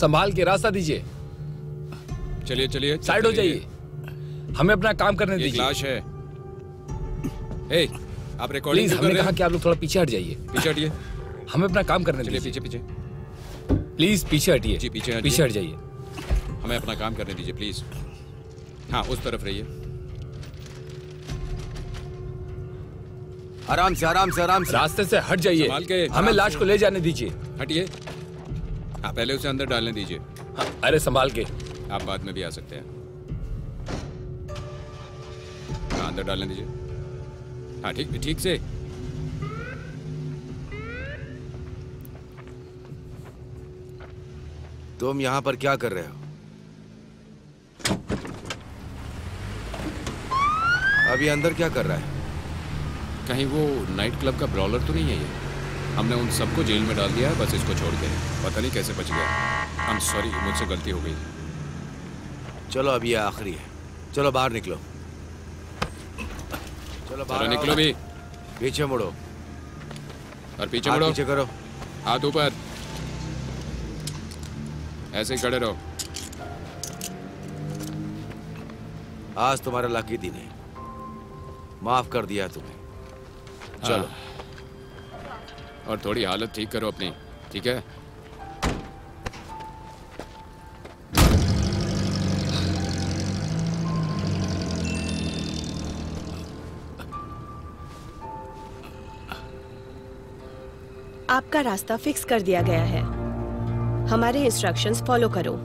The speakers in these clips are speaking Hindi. संभाल के रास्ता दीजिए। चलिए चलिए साइड हो जाइए, हमें अपना काम करने दीजिए। लाश है। ए, आप रिकॉर्डिंग कर रहे हैं? हमने कहा कि आप लोग थोड़ा पीछे हट जाइए। पीछे हटिए, हमें अपना काम करने दीजिए। पीछे पीछे प्लीज, पीछे हटिए। जी पीछे हट जाइए, हमें अपना काम करने दीजिए प्लीज। हाँ उस तरफ रहिए। आराम से आराम से आराम से, रास्ते से हट जाइए, हमें लाश को ले जाने दीजिए। हटिए, हाँ पहले उसे अंदर डालने दीजिए। हाँ, अरे संभाल के, आप बाद में भी आ सकते हैं। हाँ अंदर डालने दीजिए। हाँ ठीक ठीक से। तुम यहाँ पर क्या कर रहे हो? अभी अंदर क्या कर रहा है? कहीं वो नाइट क्लब का ब्रॉलर तो नहीं है ये? हमने उन सबको जेल में डाल दिया है, बस इसको छोड़ के, पता नहीं कैसे बच गया। आई एम सॉरी, मुझसे गलती हो गई। चलो अब ये आखिरी है, चलो बाहर निकलो। चलो बाहर निकलो भी। पीछे मुड़ो और पीछे मुड़ो। पीछे करो, हाथ ऊपर, ऐसे ही खड़े रहो। आज तुम्हारा लकी दिन है, माफ कर दिया तुम्हें। चलो और थोड़ी हालत ठीक करो अपनी, ठीक है? आपका रास्ता फिक्स कर दिया गया है, हमारे इंस्ट्रक्शंस फॉलो करो।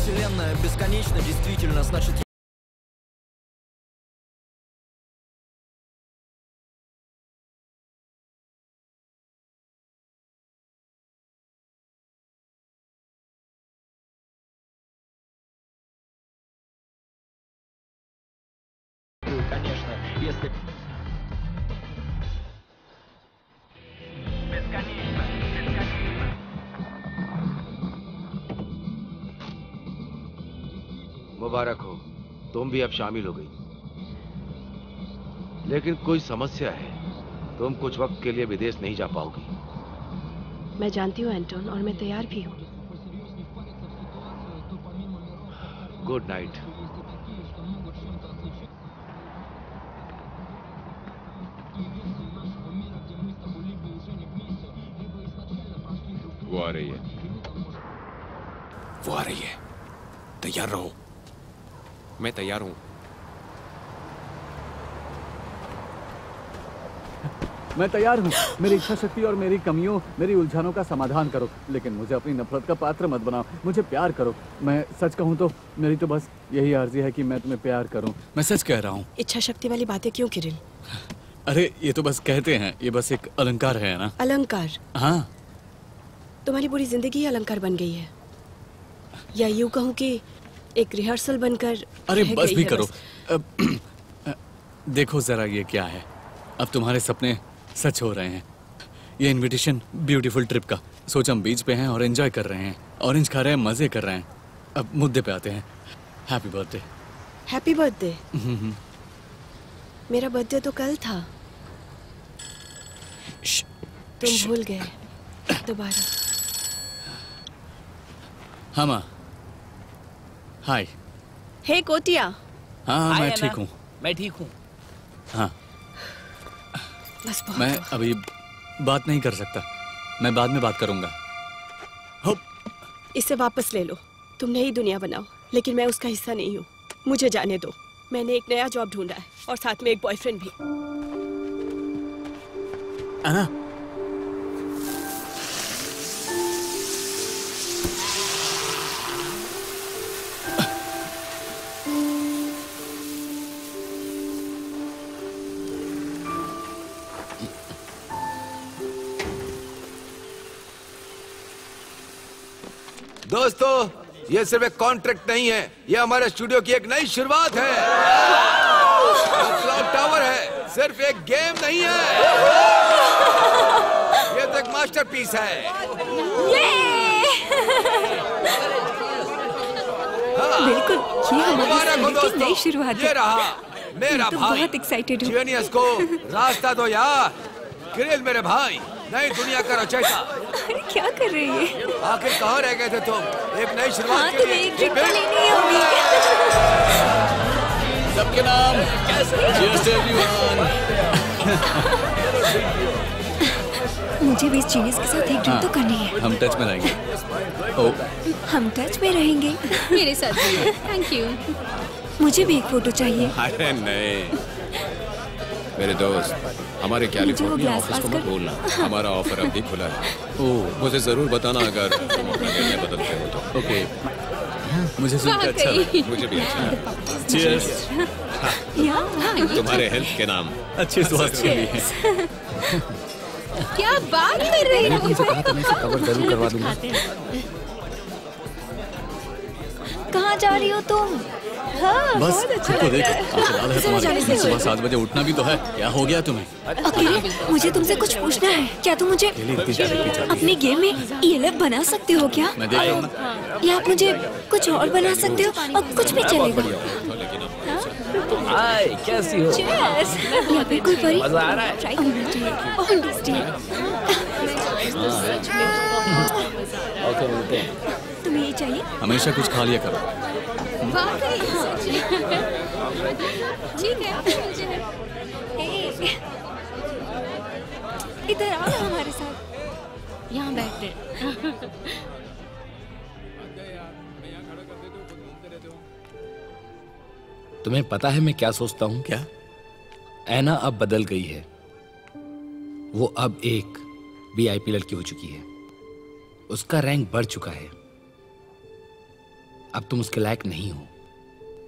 Вселенная бесконечна, действительно, значит... Конечно, если... मुबारक हो, तुम भी अब शामिल हो गई। लेकिन कोई समस्या है, तुम कुछ वक्त के लिए विदेश नहीं जा पाओगी। मैं जानती हूँ एंटोन, और मैं तैयार भी हूँ। Good night. वो आ रही है, वो आ रही है, तैयार रहो। मैं तैयार हूं। मैं तैयार हूं। मेरी इच्छा शक्ति और मेरी कमियों, मेरी उलझनों का समाधान करो, लेकिन मुझे अपनी नफरत का पात्र मत बनाओ। मुझे प्यार करो। मैं सच कहूं तो मेरी तो बस यही अर्जी है कि मैं तुम्हें प्यार करूं। मैं सच कह रहा हूं। इच्छा शक्ति वाली बातें क्यों किरिल? अरे ये तो बस कहते हैं, ये बस एक अलंकार है ना। अलंकार? हाँ, तुम्हारी पूरी जिंदगी अलंकार बन गई है, या यूं कहूँ कि एक रिहर्सल बनकर। अरे बस भी करो। देखो जरा ये क्या है, अब तुम्हारे सपने सच हो रहे हैं। ये इनविटेशन ब्यूटीफुल ट्रिप का, सोच हम बीच पे हैं और एंजॉय कर रहे हैं, ऑरेंज खा रहे हैं, मजे कर रहे हैं। अब मुद्दे पे आते हैं। Happy birthday. Happy birthday? मेरा बर्थडे तो कल था, तुम भूल गए दोबारा। हाँ माँ, हाय। हे कोटिया। हाँ मैं ठीक हूँ, मैं ठीक हूँ। हाँ बस, मैं अभी बात नहीं कर सकता, मैं बाद में बात करूँगा। हो, इसे वापस ले लो। तुमने ही दुनिया बनाओ, लेकिन मैं उसका हिस्सा नहीं हूँ। मुझे जाने दो, मैंने एक नया जॉब ढूंढा है और साथ में एक बॉयफ्रेंड भी। आना। दोस्तों, ये सिर्फ एक कॉन्ट्रैक्ट नहीं है, ये हमारे स्टूडियो की एक नई शुरुआत है। क्लॉक टावर है, सिर्फ एक गेम नहीं है, ये तो एक मास्टरपीस है। बिल्कुल, ये हमारी नई शुरुआत है। रहा मेरा भाई, बहुत एक्साइटेड हूं। जीनियस को रास्ता दो यार। किरिल मेरे भाई, नई दुनिया का रचयिता। क्या कर रही है? आखिर कहाँ रह गए थे तुम? एक नई शुरुआत के लिए तुम्हें लेनी होगी। सबके नाम Cheers to everyone। मुझे भी इस जीनियस के साथ एक ड्रिंक तो करनी है। हम टच में रहेंगे। हम टच में रहेंगे। मेरे साथ भी। Thank you. मुझे भी एक फोटो चाहिए। अरे नहीं मेरे दोस्त, हमारे कैलिफोर्निया ऑफिस को मत बोलना, हमारा ऑफर अभी खुला है। ओह, मुझे जरूर बताना अगर तुम अपना निर्णय बदलते हो तो। ओके, मुझे सुनकर अच्छा लगा। मुझे भी अच्छा लगा। चीयर्स। तुम्हारे हेल्थ के नाम, अच्छे स्वास्थ्य के लिए। क्या बात कर रही हो? मैंने कहा था मैं इसे कवर जरूर करवा दूंगा। कहाँ जा रही हो तुम? हाँ, बस देखो तुम्हारे सुबह 7 बजे उठना भी तो है। क्या हो गया तुम्हें? मुझे तुमसे कुछ पूछना है। क्या तुम मुझे अपने गेम में ELF बना सकते हो क्या? मैं देख रहा हूं। या आप मुझे कुछ और बना सकते हो और कुछ भी चलेगा। हाय, कैसी हो? या फिर कोई परी? मजा आ रहा है। तुम्हें ये चाहिए? हमेशा कुछ खा लिया करो। ठीक है, इधर आओ हमारे साथ, यहाँ बैठते हैं। तुम्हें पता है मैं क्या सोचता हूँ? क्या? ऐना अब बदल गई है, वो अब एक VIP लड़की हो चुकी है, उसका रैंक बढ़ चुका है। अब तुम उसके लायक नहीं हो,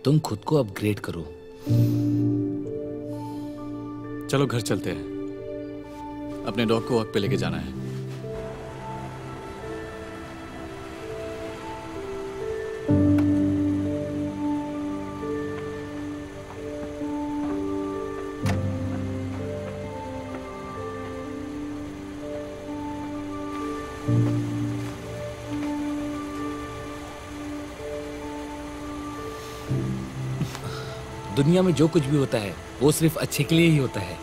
तुम खुद को अपग्रेड करो। चलो घर चलते हैं, अपने डॉग को वॉक पे लेके जाना है। दुनिया में जो कुछ भी होता है वो सिर्फ अच्छे के लिए ही होता है।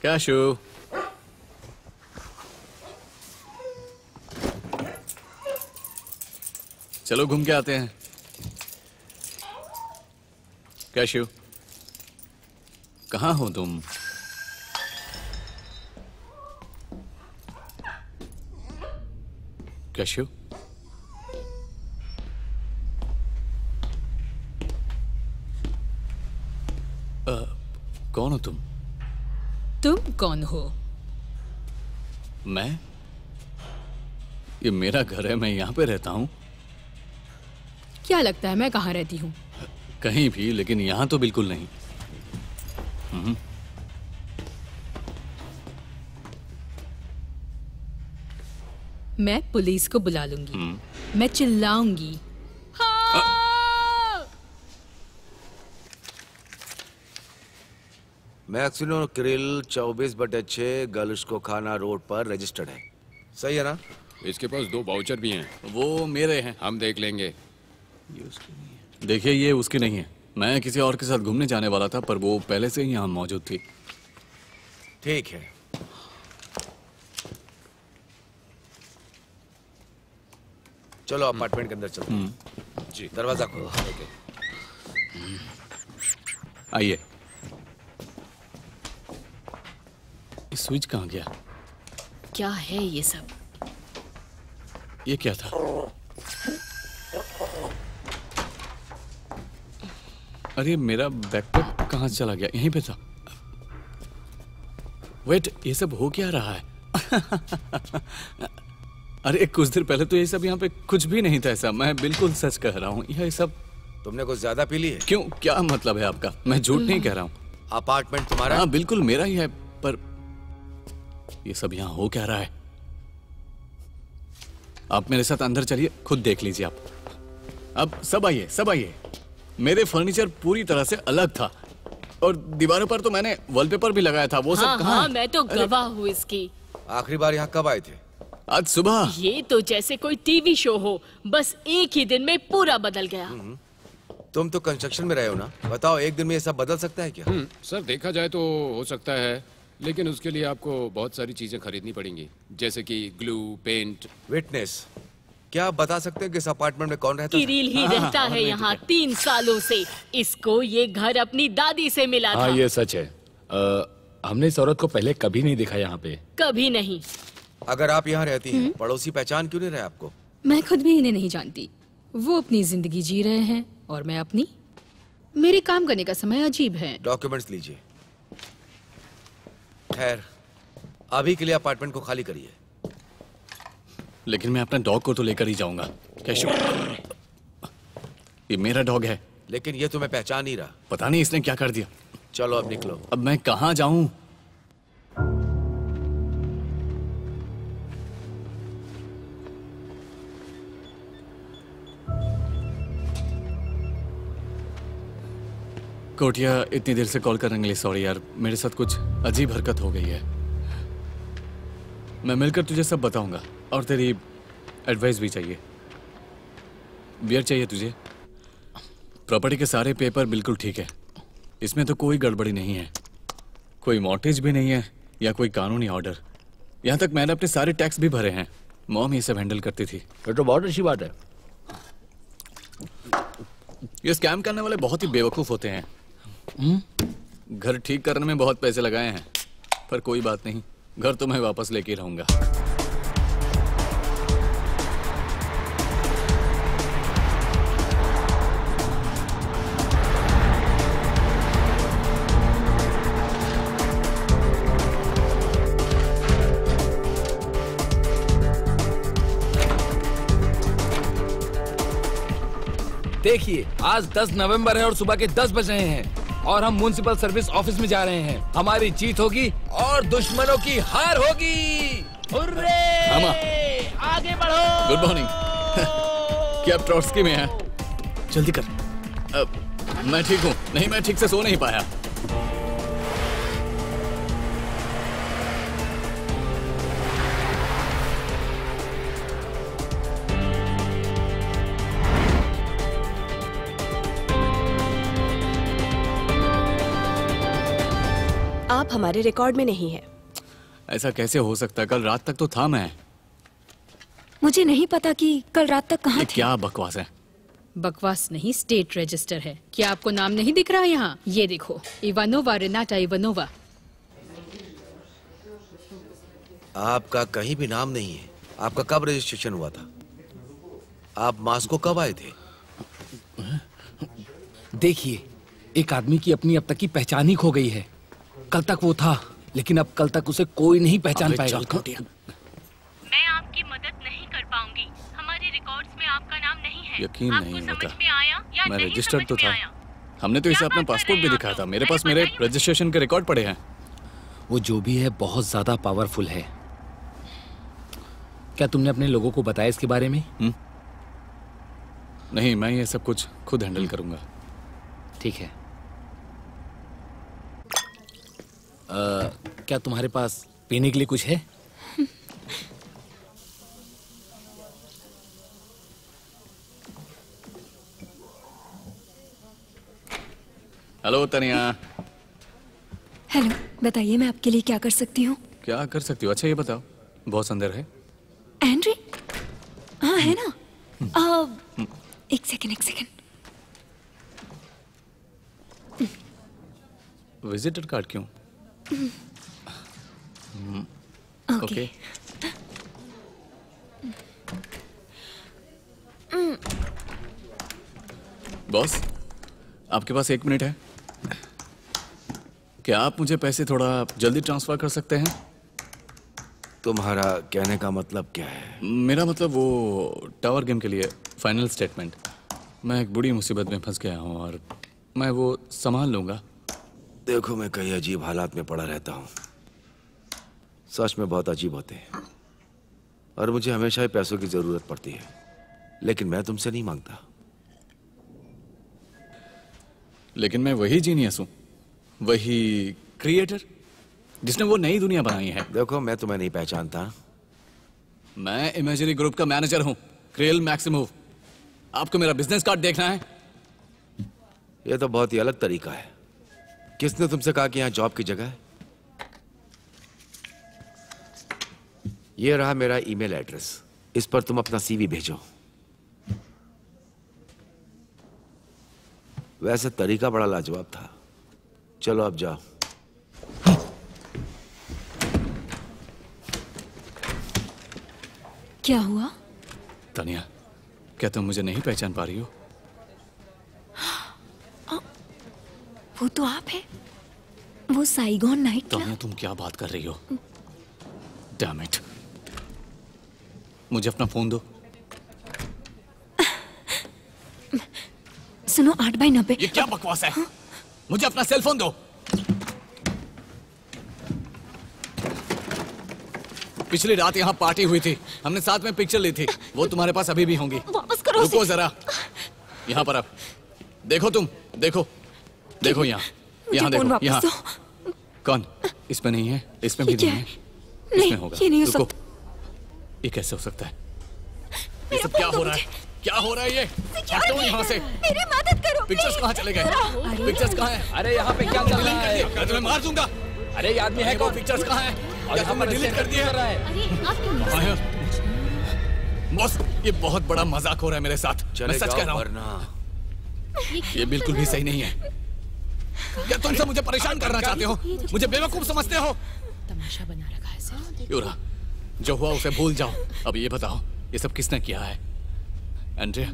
क्या शो? चलो घूम के आते हैं। क्या शिव, कहाँ हो तुम? क्या शिव, कौन हो तुम? तुम कौन हो? मैं? ये मेरा घर है, मैं यहाँ पे रहता हूँ। क्या लगता है मैं कहाँ रहती हूँ? कहीं भी, लेकिन यहाँ तो बिल्कुल नहीं। मैं पुलिस को बुला लूंगी, मैं चिल्लाऊंगी। मैक्सिनो किरिल 24/6 गर्ल्स को खाना रोड पर रजिस्टर्ड है, सही है ना? इसके पास 2 वाउचर भी हैं। वो मेरे हैं, हम देख लेंगे। देखिए, ये उसके नहीं है। मैं किसी और के साथ घूमने जाने वाला था, पर वो पहले से ही यहाँ मौजूद थी। Take her. चलो अपार्टमेंट के अंदर चलो। जी दरवाजा खोलो। आइए। ये स्विच कहाँ गया? क्या है ये सब? ये क्या था? अरे मेरा बैकपैक कहाँ चला गया? यहीं पे था। वेट, ये सब हो क्या रहा है? अरे कुछ देर पहले तो ये सब यहाँ पे कुछ भी नहीं था। ऐसा मैं बिल्कुल सच कह रहा हूँ। यह सब तुमने कुछ ज्यादा पी ली है। क्यों, क्या मतलब है आपका? मैं झूठ नहीं कह रहा हूँ। अपार्टमेंट तुम्हारा? हाँ बिल्कुल मेरा ही है, पर ये सब यहाँ हो क्या रहा है? आप मेरे साथ अंदर चलिए, खुद देख लीजिए आप। अब सब आइए, सब आइए। मेरे फर्नीचर पूरी तरह से अलग था और दीवारों पर तो मैंने वॉलपेपर भी लगाया था। वो सब कहाँ है? मैं तो गवाह हूँ इसकी। आखिरी बार यहाँ कब आए थे? आज सुबह। ये तो जैसे कोई टीवी शो हो, बस एक ही दिन में पूरा बदल गया। तुम तो कंस्ट्रक्शन में रहे हो ना, बताओ एक दिन में ये सब बदल सकता है क्या? सर देखा जाए तो हो सकता है, लेकिन उसके लिए आपको बहुत सारी चीजें खरीदनी पड़ेंगी, जैसे कि ग्लू, पेंट। विटनेस, क्या आप बता सकते हैं कि इस अपार्टमेंट में कौन रहता है? किरिल ही रहता है यहाँ 3 सालों से। इसको ये घर अपनी दादी से मिला था। ये सच है, हमने इस औरत को पहले कभी नहीं देखा यहाँ पे। कभी नहीं। अगर आप यहाँ रहती हैं, पड़ोसी पहचान क्यों नहीं रहे आपको? मैं खुद भी इन्हें नहीं जानती। वो अपनी जिंदगी जी रहे हैं और मैं अपनी। मेरे काम करने का समय अजीब है। डॉक्यूमेंट्स लीजिए। खैर, अभी के लिए अपार्टमेंट को खाली करिए। लेकिन मैं अपना डॉग को तो लेकर ही जाऊंगा। कैशू, ये मेरा डॉग है। लेकिन ये तुम्हें पहचान ही रहा। पता नहीं इसने क्या कर दिया। चलो अब निकलो। अब मैं कहाँ जाऊँ? कोटिया, इतनी देर से कॉल करने के लिए सॉरी यार। मेरे साथ कुछ अजीब हरकत हो गई है। मैं मिलकर तुझे सब बताऊंगा और तेरी एडवाइस भी चाहिए। बियर चाहिए तुझे। प्रॉपर्टी के सारे पेपर बिल्कुल ठीक है, इसमें तो कोई गड़बड़ी नहीं है। कोई मॉर्गेज भी नहीं है या कोई कानूनी ऑर्डर। यहाँ तक मैंने अपने सारे टैक्स भी भरे हैं। मॉम ये सब हैंडल करती थी। तो बहुत अच्छी बात है। ये स्कैम करने वाले बहुत ही बेवकूफ होते हैं। घर ठीक करने में बहुत पैसे लगाए हैं, पर कोई बात नहीं, घर तो मैं वापस लेके रहूंगा। देखिए, आज 10 नवंबर है और सुबह के 10 बज रहे हैं और हम म्युनिसिपल सर्विस ऑफिस में जा रहे हैं। हमारी जीत होगी और दुश्मनों की हार होगी। हुर्रे! आगे बढ़ो। Good morning. क्या ट्रॉट्सकी में है? जल्दी कर। मैं ठीक हूँ। नहीं, मैं ठीक से सो नहीं पाया। आप हमारे रिकॉर्ड में नहीं है। ऐसा कैसे हो सकता है? कल रात तक तो था मैं। मुझे नहीं पता कि कल रात तक कहाँ थे। क्या बकवास है? बकवास नहीं, स्टेट रजिस्टर है। क्या आपको नाम नहीं दिख रहा यहाँ? ये देखो, इवानोवा, रेनाटा इवानोवा। आपका कहीं भी नाम नहीं है। आपका कब रजिस्ट्रेशन हुआ था? आप मॉस्को कब आए थे? देखिए, एक आदमी की अपनी अब तक की पहचान ही खो गई है। कल तक वो था, लेकिन अब कल तक उसे कोई नहीं पहचान पाएगा। मैं आपकी मदद नहीं कर पाऊंगी। हमारे रिकॉर्ड्स में आपका नाम नहीं है। यकीन नहीं होता। मैं रजिस्टर्ड तो था। हमने तो इसे अपना पासपोर्ट भी दिखाया था। मेरे पास मेरे रजिस्ट्रेशन के रिकॉर्ड पड़े हैं। वो जो भी है बहुत ज्यादा पावरफुल है। क्या तुमने अपने लोगों को बताया इसके बारे में? नहीं, मैं ये सब कुछ खुद हैंडल करूंगा। ठीक है। क्या तुम्हारे पास पीने के लिए कुछ है? हेलो तनिया। हेलो। बताइए मैं आपके लिए क्या कर सकती हूँ? क्या कर सकती हो? अच्छा ये बताओ, बॉस अंदर है? एंड्री? हाँ है ना। एक सेकंड। विजिटर कार्ड क्यों? ओके। बॉस आपके पास 1 मिनट है, क्या आप मुझे पैसे थोड़ा जल्दी ट्रांसफर कर सकते हैं? तुम्हारा कहने का मतलब क्या है? मेरा मतलब वो टावर गेम के लिए फाइनल स्टेटमेंट। मैं एक बड़ी मुसीबत में फंस गया हूँ और मैं वो संभाल लूँगा। देखो मैं कई अजीब हालात में पड़ा रहता हूँ, सच में बहुत अजीब होते हैं, और मुझे हमेशा ही पैसों की ज़रूरत पड़ती है, लेकिन मैं तुमसे नहीं मांगता। लेकिन मैं वही जीनियस हूँ, वही क्रिएटर जिसने वो नई दुनिया बनाई है। देखो मैं तुम्हें नहीं पहचानता, मैं इमेजिनरी ग्रुप का मैनेजर हूँ, किरिल मैक्सिमोव। आपको मेरा बिजनेस कार्ड देखना है? ये तो बहुत ही अलग तरीका है। किसने तुमसे कहा कि यहाँ जॉब की जगह है? ये रहा मेरा ईमेल एड्रेस, इस पर तुम अपना सीवी भेजो। वैसे तरीका बड़ा लाजवाब था, चलो अब जाओ। क्या हुआ? तानिया, क्या तुम मुझे नहीं पहचान पा रही हो? वो तो आप है, वो साइगोन नाइट। तानिया तुम क्या बात कर रही हो? डैम इट, मुझे अपना फोन दो। सुनो 8/90। ये क्या बकवास है? हा? मुझे अपना सेल फोन दो। पिछली रात यहाँ पार्टी हुई थी, हमने साथ में पिक्चर ली थी, वो तुम्हारे पास अभी भी होंगी। वापस करो। रुको जरा, यहाँ पर आप देखो, तुम देखो, देखो यहाँ देखो, यहाँ कौन? इसमें नहीं है, इसमें भी नहीं है, इसमें होगा। ये नहीं हो सकता। ये कैसे हो सकता है? ये सब क्या हो रहा है? क्या हो रहा है ये? हटो यहाँ से। मेरी मदद करो। पिक्चर्स कहाँ चले गए? पिक्चर्स कहाँ है? अरे यहाँ पे क्या चल रहा है? मैं तुम्हें मार दूंगा। अरे ये आदमी है कौन? पिक्चर्स कहाँ है? क्या तुमने डिलीट कर दिया है? बॉस ये बहुत बड़ा मजाक हो रहा है मेरे साथ, मैं सच कह रहा हूँ। ये बिल्कुल भी सही नहीं है। क्या तुम सब मुझे परेशान करना चाहते हो? मुझे बेवकूफ समझते हो? तमाशा बना रखा है सर। यूरा, जो हुआ उसे भूल जाओ। अब ये बताओ ये सब किसने किया है? एंड्रिया,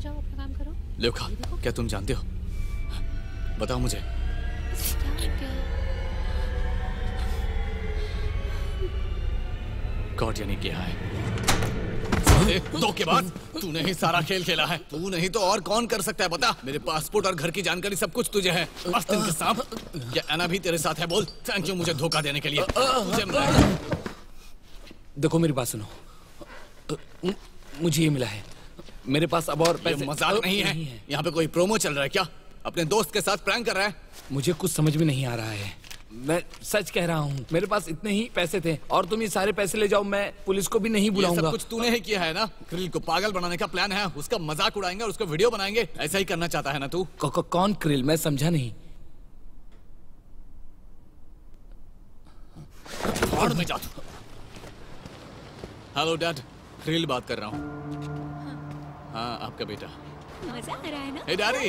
लेखा, क्या तुम जानते हो? बताओ मुझे। कोटिया ने किया है। धोखे बाज, तूने ही सारा खेल खेला है। तू नहीं तो और कौन कर सकता है? बता। मेरे पासपोर्ट और घर की जानकारी सब कुछ तुझे है। अस्तिन के सांप, क्या एना भी तेरे साथ है? बोल। थैंक यू मुझे धोखा देने के लिए। देखो मेरी बात सुनो, मुझे ये मिला है, मेरे पास अब और पैसे। मजाक नहीं है। यहाँ पे कोई प्रोमो चल रहा है क्या? अपने दोस्त के साथ प्रैंक कर रहा है? मुझे कुछ समझ में नहीं आ रहा है, मैं सच कह रहा हूँ। मेरे पास इतने ही पैसे थे और तुम ये सारे पैसे ले जाओ, मैं पुलिस को भी नहीं बुलाऊंगा। सब कुछ तूने ही किया है ना? किरिल को पागल बनाने का प्लान है, उसका मजाक उड़ाएंगे और उसको वीडियो बनाएंगे, ऐसा ही करना चाहता है ना तू? कौन किरिल? मैं समझा नहीं। हेलो डैड, किरिल बात कर रहा हूँ। हाँ आपका बेटा। मजा आ रहा है ना? ए डारी,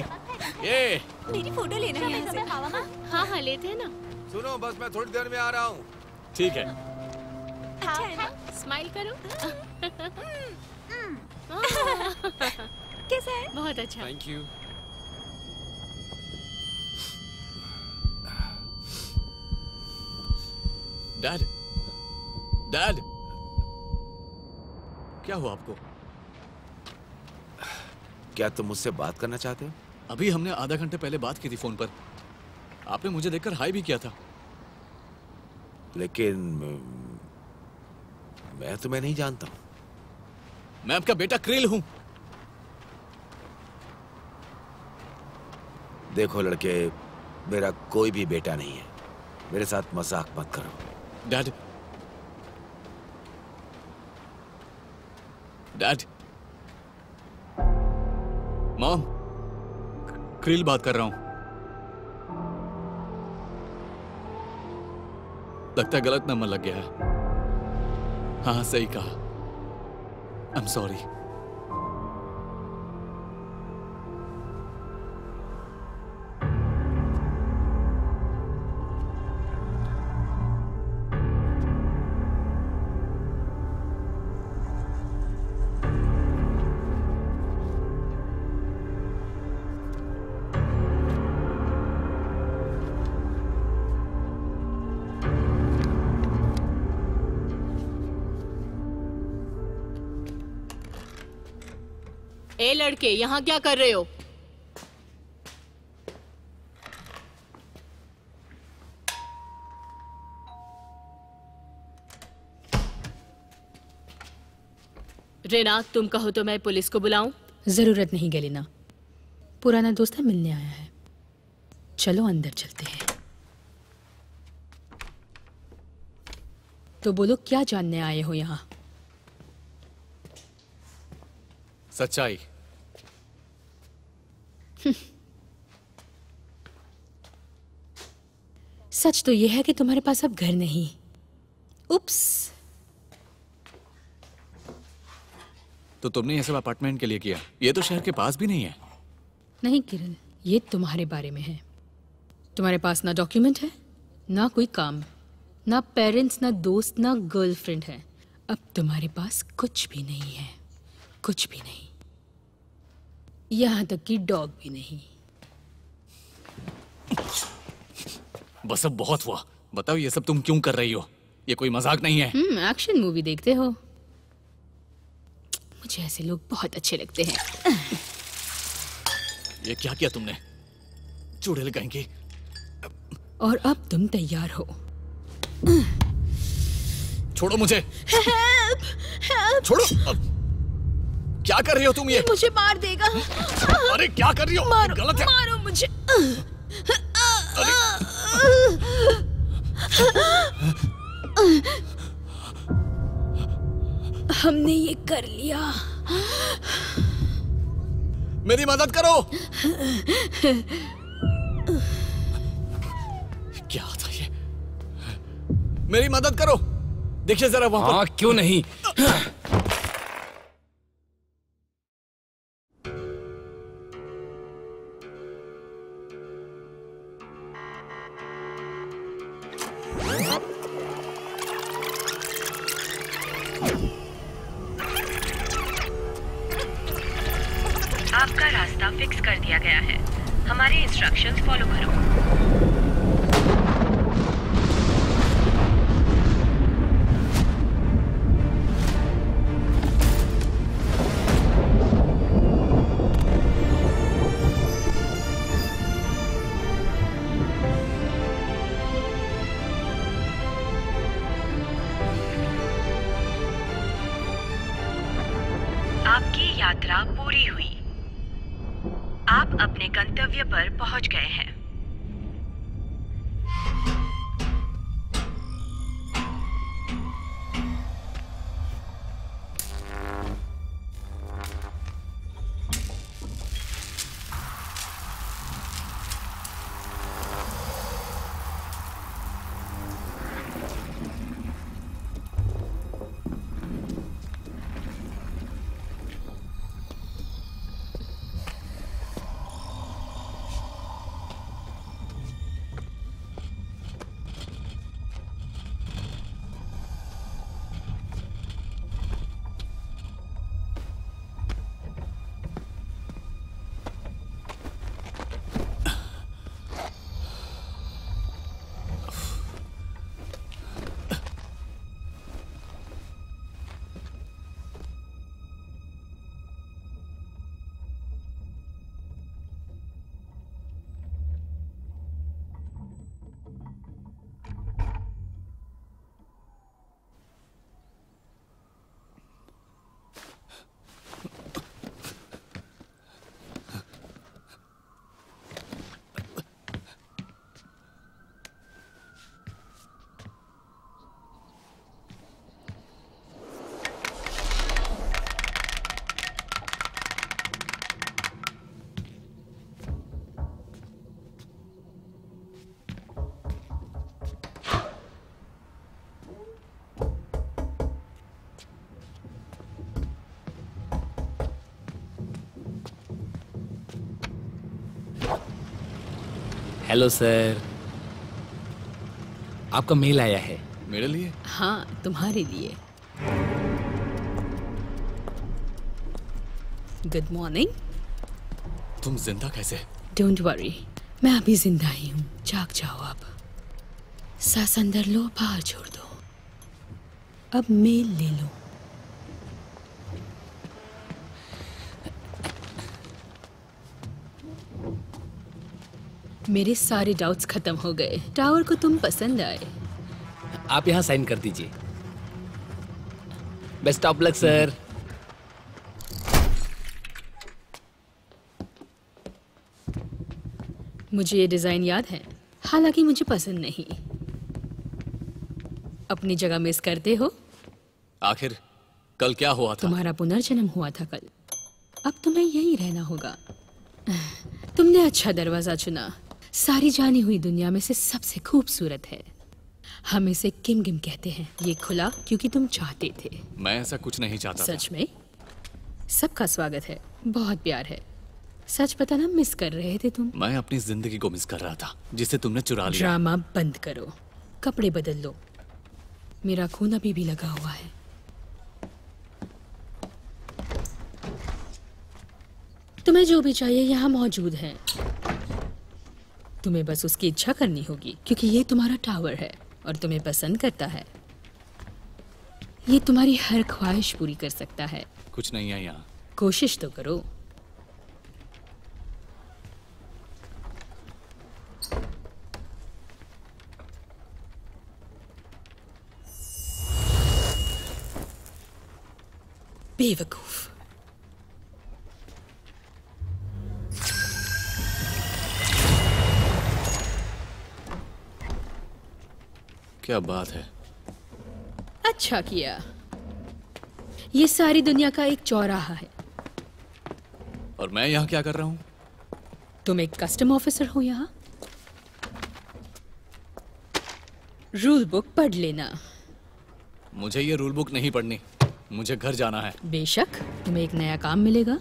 ये मेरी फोटो लेना है यहाँ से। हाँ लेते हैं ना। सुनो बस मैं थोड़ी देर में आ रहा हूँ। ठीक है। अच्छा है ना? स्माइल करो। कैसा है? बहुत अच्छा। Thank you. डैड क्या हुआ आपको? क्या तुम मुझसे बात करना चाहते हो? अभी हमने आधा घंटे पहले बात की थी फोन पर, आपने मुझे देखकर हाई भी किया था। लेकिन मैं तुम्हें नहीं जानता, मैं आपका बेटा किरिल हूं। देखो लड़के, मेरा कोई भी बेटा नहीं है, मेरे साथ मजाक मत करो। डैड मॉम, किरिल बात कर रहा हूं। लगता है गलत नंबर लग गया है। हाँ सही कहा, आई एम सॉरी। ए लड़के, यहाँ क्या कर रहे हो? रेना, तुम कहो तो मैं पुलिस को बुलाऊं? जरूरत नहीं गलीना, पुराना दोस्त मिलने आया है। चलो अंदर चलते हैं। तो बोलो क्या जानने आए हो यहाँ? सच्चाई। सच तो यह है कि तुम्हारे पास अब घर नहीं। उप्स। तो तुमने यह सब अपार्टमेंट के लिए किया? यह तो शहर के पास भी नहीं है। नहीं किरण, ये तुम्हारे बारे में है। तुम्हारे पास ना डॉक्यूमेंट है, ना कोई काम, ना पेरेंट्स, ना दोस्त, ना गर्लफ्रेंड है। अब तुम्हारे पास कुछ भी नहीं है, कुछ भी नहीं, यहां तक कि डॉग भी नहीं। बस अब बहुत हुआ, बताओ ये सब तुम क्यों कर रही हो? ये कोई मजाक नहीं है। एक्शन मूवी देखते हो? मुझे ऐसे लोग बहुत अच्छे लगते हैं। ये क्या किया तुमने? चुड़ैल कहेंगे। और अब तुम तैयार हो। छोड़ो मुझे। Help, help. छोड़ो। क्या कर रही हो तुम? ये मुझे मार देगा। अरे क्या कर रही हो? मारो, गलत है। मारो मुझे। हमने ये कर लिया। मेरी मदद करो। क्या था ये? मेरी मदद करो, देखिए जरा वहां पर। हाँ, क्यों नहीं। हेलो सर, आपका मेल आया है। मेरे लिए? हाँ, तुम्हारे लिए। Good morning. तुम जिंदा कैसे? डोंट वरी, मैं अभी जिंदा ही हूँ। जाग जाओ अब, सांस अंदर लो, बाहर छोड़ दो। अब मेल ले लो। मेरे सारे डाउट्स खत्म हो गए। टावर को तुम पसंद आए। आप यहाँ साइन कर दीजिए। Best of luck sir. मुझे ये डिज़ाइन याद है, हालांकि मुझे पसंद नहीं। अपनी जगह मिस करते हो। आखिर कल क्या हुआ था? तुम्हारा पुनर्जन्म हुआ था कल। अब तुम्हें यहीं रहना होगा। तुमने अच्छा दरवाज़ा चुना। सारी जानी हुई दुनिया में से सबसे खूबसूरत है। हम इसे किम गिम कहते हैं। ये खुला क्योंकि तुम चाहते थे। मैं ऐसा कुछ नहीं चाहता। सच में सबका स्वागत है, बहुत प्यार है। सच पता ना, मिस कर रहे थे तुम। मैं अपनी जिंदगी को मिस कर रहा था, जिसे तुमने चुरा लिया। ड्रामा बंद करो, कपड़े बदल लो। मेरा खून अभी भी लगा हुआ है। तुम्हें जो भी चाहिए यहाँ मौजूद है। तुम्हें बस उसकी इच्छा करनी होगी, क्योंकि ये तुम्हारा टावर है और तुम्हें पसंद करता है। ये तुम्हारी हर ख्वाहिश पूरी कर सकता है। कुछ नहीं है यहाँ। कोशिश तो करो। बेवकूफ। क्या बात है? अच्छा किया। ये सारी दुनिया का एक चौराहा है। और मैं यहाँ क्या कर रहा हूँ? तुम एक कस्टम ऑफिसर हो। यहाँ रूल बुक पढ़ लेना। मुझे ये रूल बुक नहीं पढ़नी, मुझे घर जाना है। बेशक, तुम्हें एक नया काम मिलेगा।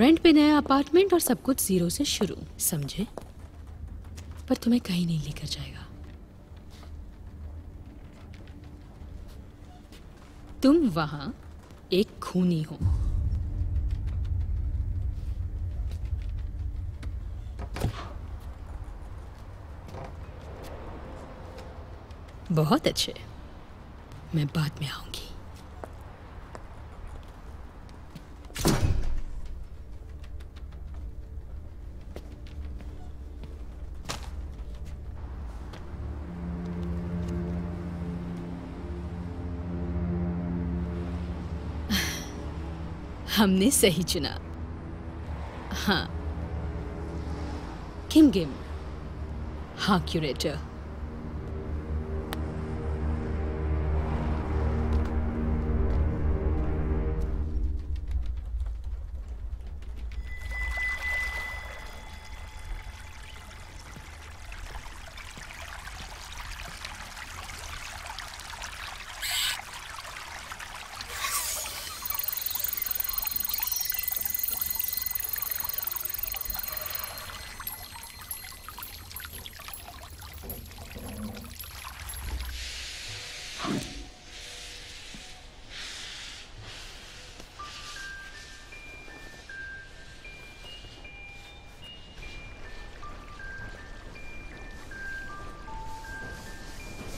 रेंट पे नया अपार्टमेंट और सब कुछ जीरो से शुरू, समझे? पर तुम्हें कहीं नहीं लेकर जाएगा। तुम वहां एक खूनी हो। बहुत अच्छे, मैं बाद में आऊंगी। हमने सही चुना। हाँ किम गिम, हाँ क्यूरेटर।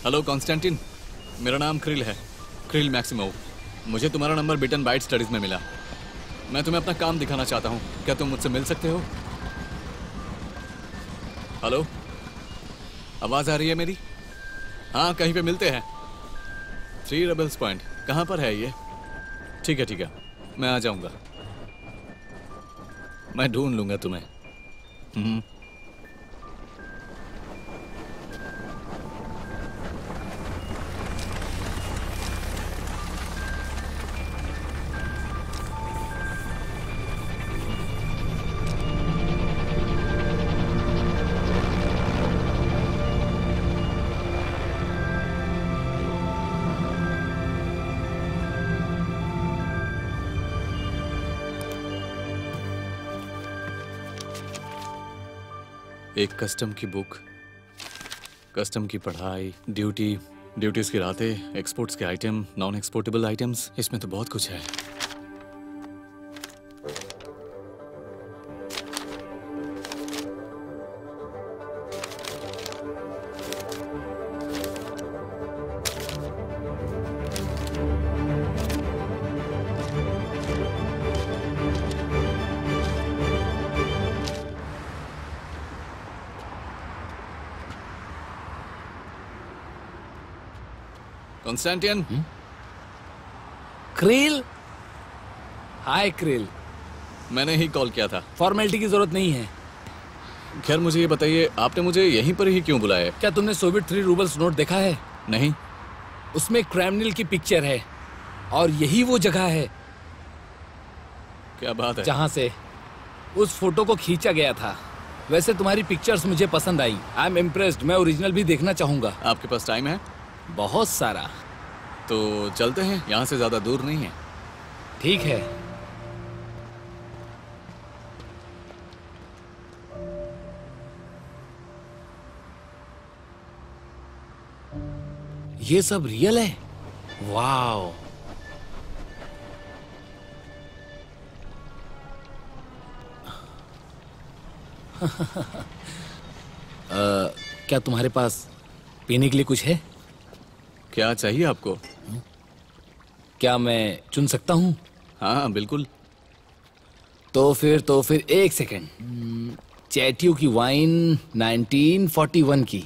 हेलो कॉन्स्टेंटिन, मेरा नाम किरिल है, किरिल मैक्सिमोव। मुझे तुम्हारा नंबर बिटन बाइट स्टडीज़ में मिला। मैं तुम्हें अपना काम दिखाना चाहता हूँ, क्या तुम मुझसे मिल सकते हो? हेलो, आवाज़ आ रही है मेरी? हाँ, कहीं पे मिलते हैं। 3 रबल्स पॉइंट, कहाँ पर है ये? ठीक है ठीक है, मैं आ जाऊँगा। मैं ढूंढ लूँगा तुम्हें। एक कस्टम की बुक, कस्टम की पढ़ाई, ड्यूटी, ड्यूटीज की रातें, एक्सपोर्ट्स के आइटम, नॉन एक्सपोर्टेबल आइटम्स, इसमें तो बहुत कुछ है। Konstantin? Kirill? हाय Kirill. मैंने ही कॉल किया था। फॉर्मेलिटी की जरूरत नहीं है। खैर मुझे ये बताइए, आपने मुझे यहीं पर ही क्यों बुलाया? क्या तुमने सोवियत 3 रूबल्स नोट देखा है? नहीं। उसमें क्रेमलिन की पिक्चर है और यही वो जगह है। क्या बात है। जहाँ से उस फोटो को खींचा गया था। वैसे तुम्हारी पिक्चर्स मुझे पसंद आई। I am impressed. मैं ओरिजिनल भी देखना चाहूँगा। आपके पास टाइम है? बहुत सारा। तो चलते हैं, यहाँ से ज्यादा दूर नहीं है। ठीक है। ये सब रियल है? वाओ। क्या तुम्हारे पास पीने के लिए कुछ है? क्या चाहिए आपको? क्या मैं चुन सकता हूँ? हाँ बिल्कुल। तो फिर एक सेकंड। चैटियो की वाइन 1941 की।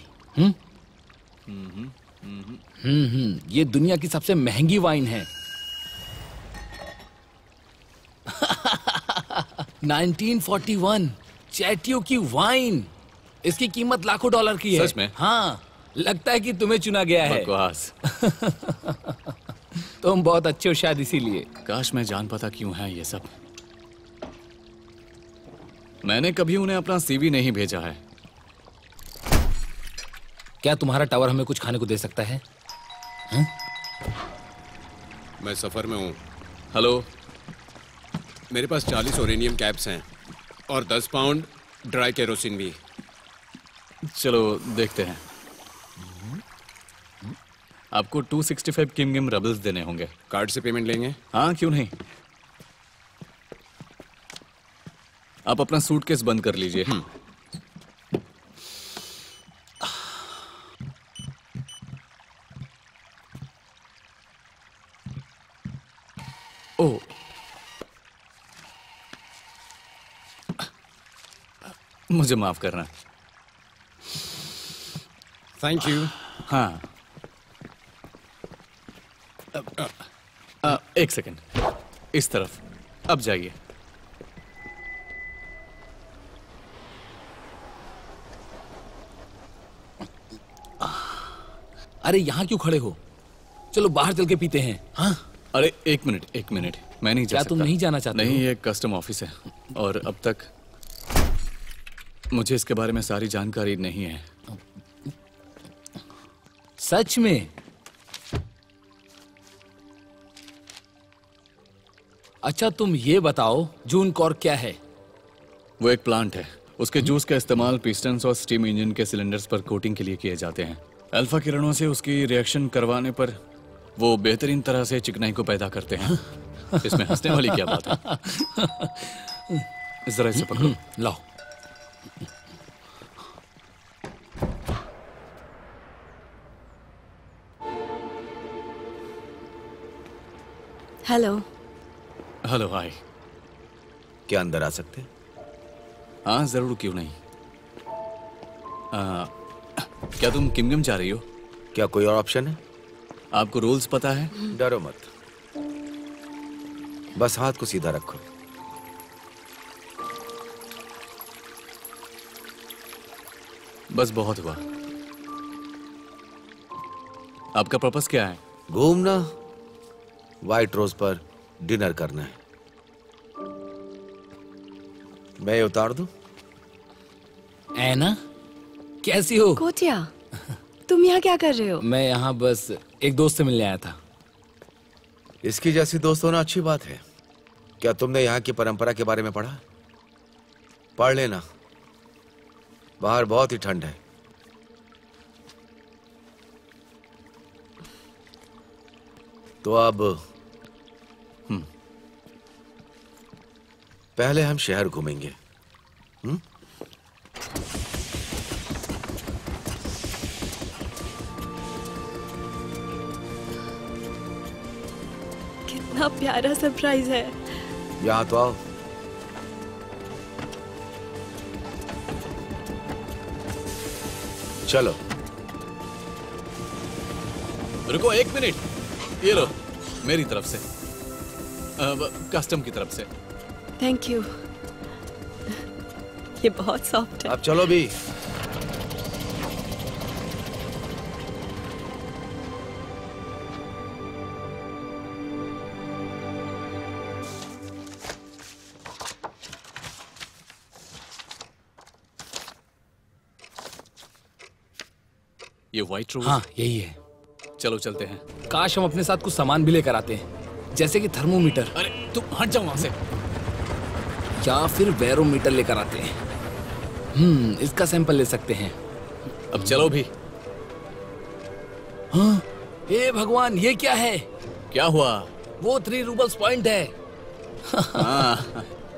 ये दुनिया की सबसे महंगी वाइन है। 1941 चैटियो की वाइन। इसकी कीमत लाखों डॉलर की है। सच में? हाँ, लगता है कि तुम्हें चुना गया है। बकवास। तुम बहुत अच्छे हो शायद इसीलिए। काश मैं जान पाता क्यों है ये सब। मैंने कभी उन्हें अपना सीवी नहीं भेजा है। क्या तुम्हारा टावर हमें कुछ खाने को दे सकता है? हैं? मैं सफर में हूँ। हेलो, मेरे पास 40 ओरेनियम कैप्स हैं और 10 पाउंड ड्राई केरोसिन भी। चलो देखते हैं। आपको 265 किमगिम रबल्स देने होंगे। कार्ड से पेमेंट लेंगे? हाँ क्यों नहीं। आप अपना सूटकेस बंद कर लीजिए। ओ मुझे माफ करना। Thank you. हाँ एक सेकेंड, इस तरफ अब जाइए। अरे यहाँ क्यों खड़े हो? चलो बाहर चल के पीते हैं। हाँ? अरे एक मिनट, मैं नहीं जा सकता। तुम नहीं जाना चाहते? नहीं, ये कस्टम ऑफिस है और अब तक मुझे इसके बारे में सारी जानकारी नहीं है। सच में? अच्छा तुम ये बताओ, जून कॉर्क क्या है? वो एक प्लांट है। उसके जूस का इस्तेमाल पिस्टन्स और स्टीम इंजन के सिलेंडर्स पर कोटिंग के लिए किए जाते हैं। अल्फा किरणों से उसकी रिएक्शन करवाने पर वो बेहतरीन तरह से चिकनाई को पैदा करते हैं। इसमें हंसने वाली क्या बात है। जरा इसे पकड़ो। लाओ। हेलो। Hello hi. क्या अंदर आ सकते? हाँ जरूर, क्यों नहीं। क्या तुम किमगम जा रही हो? क्या कोई और ऑप्शन है? आपको रूल्स पता है। डरो मत, बस हाथ को सीधा रखो। बस बहुत हुआ। आपका पर्पस क्या है? घूमना, व्हाइट रोज पर डिनर करना है। मैं उतार दूं? एना कैसी हो? कोटिया, तुम यहाँ क्या कर रहे हो? मैं यहाँ बस एक दोस्त से मिलने आया था। इसकी जैसी दोस्त होना अच्छी बात है। क्या तुमने यहाँ की परंपरा के बारे में पढ़ा? पढ़ लेना, बाहर बहुत ही ठंड है। तो अब पहले हम शहर घूमेंगे। कितना प्यारा सरप्राइज है। यहाँ तो आओ। चलो रुको एक मिनट, ये लो मेरी तरफ से, कस्टम की तरफ से। थैंक यू, ये बहुत सॉफ्ट है। अब चलो भी। ये व्हाइट रोज? हाँ यही है। चलो चलते हैं। काश हम अपने साथ कुछ सामान भी लेकर आते हैं, जैसे कि थर्मोमीटर। अरे तुम हट जाओ वहां से। या फिर बैरोमीटर लेकर आते हैं। इसका सैंपल ले सकते हैं। अब चलो भी। हाँ हे भगवान, ये क्या है? क्या हुआ? वो 3 रूबल्स पॉइंट है। हाँ।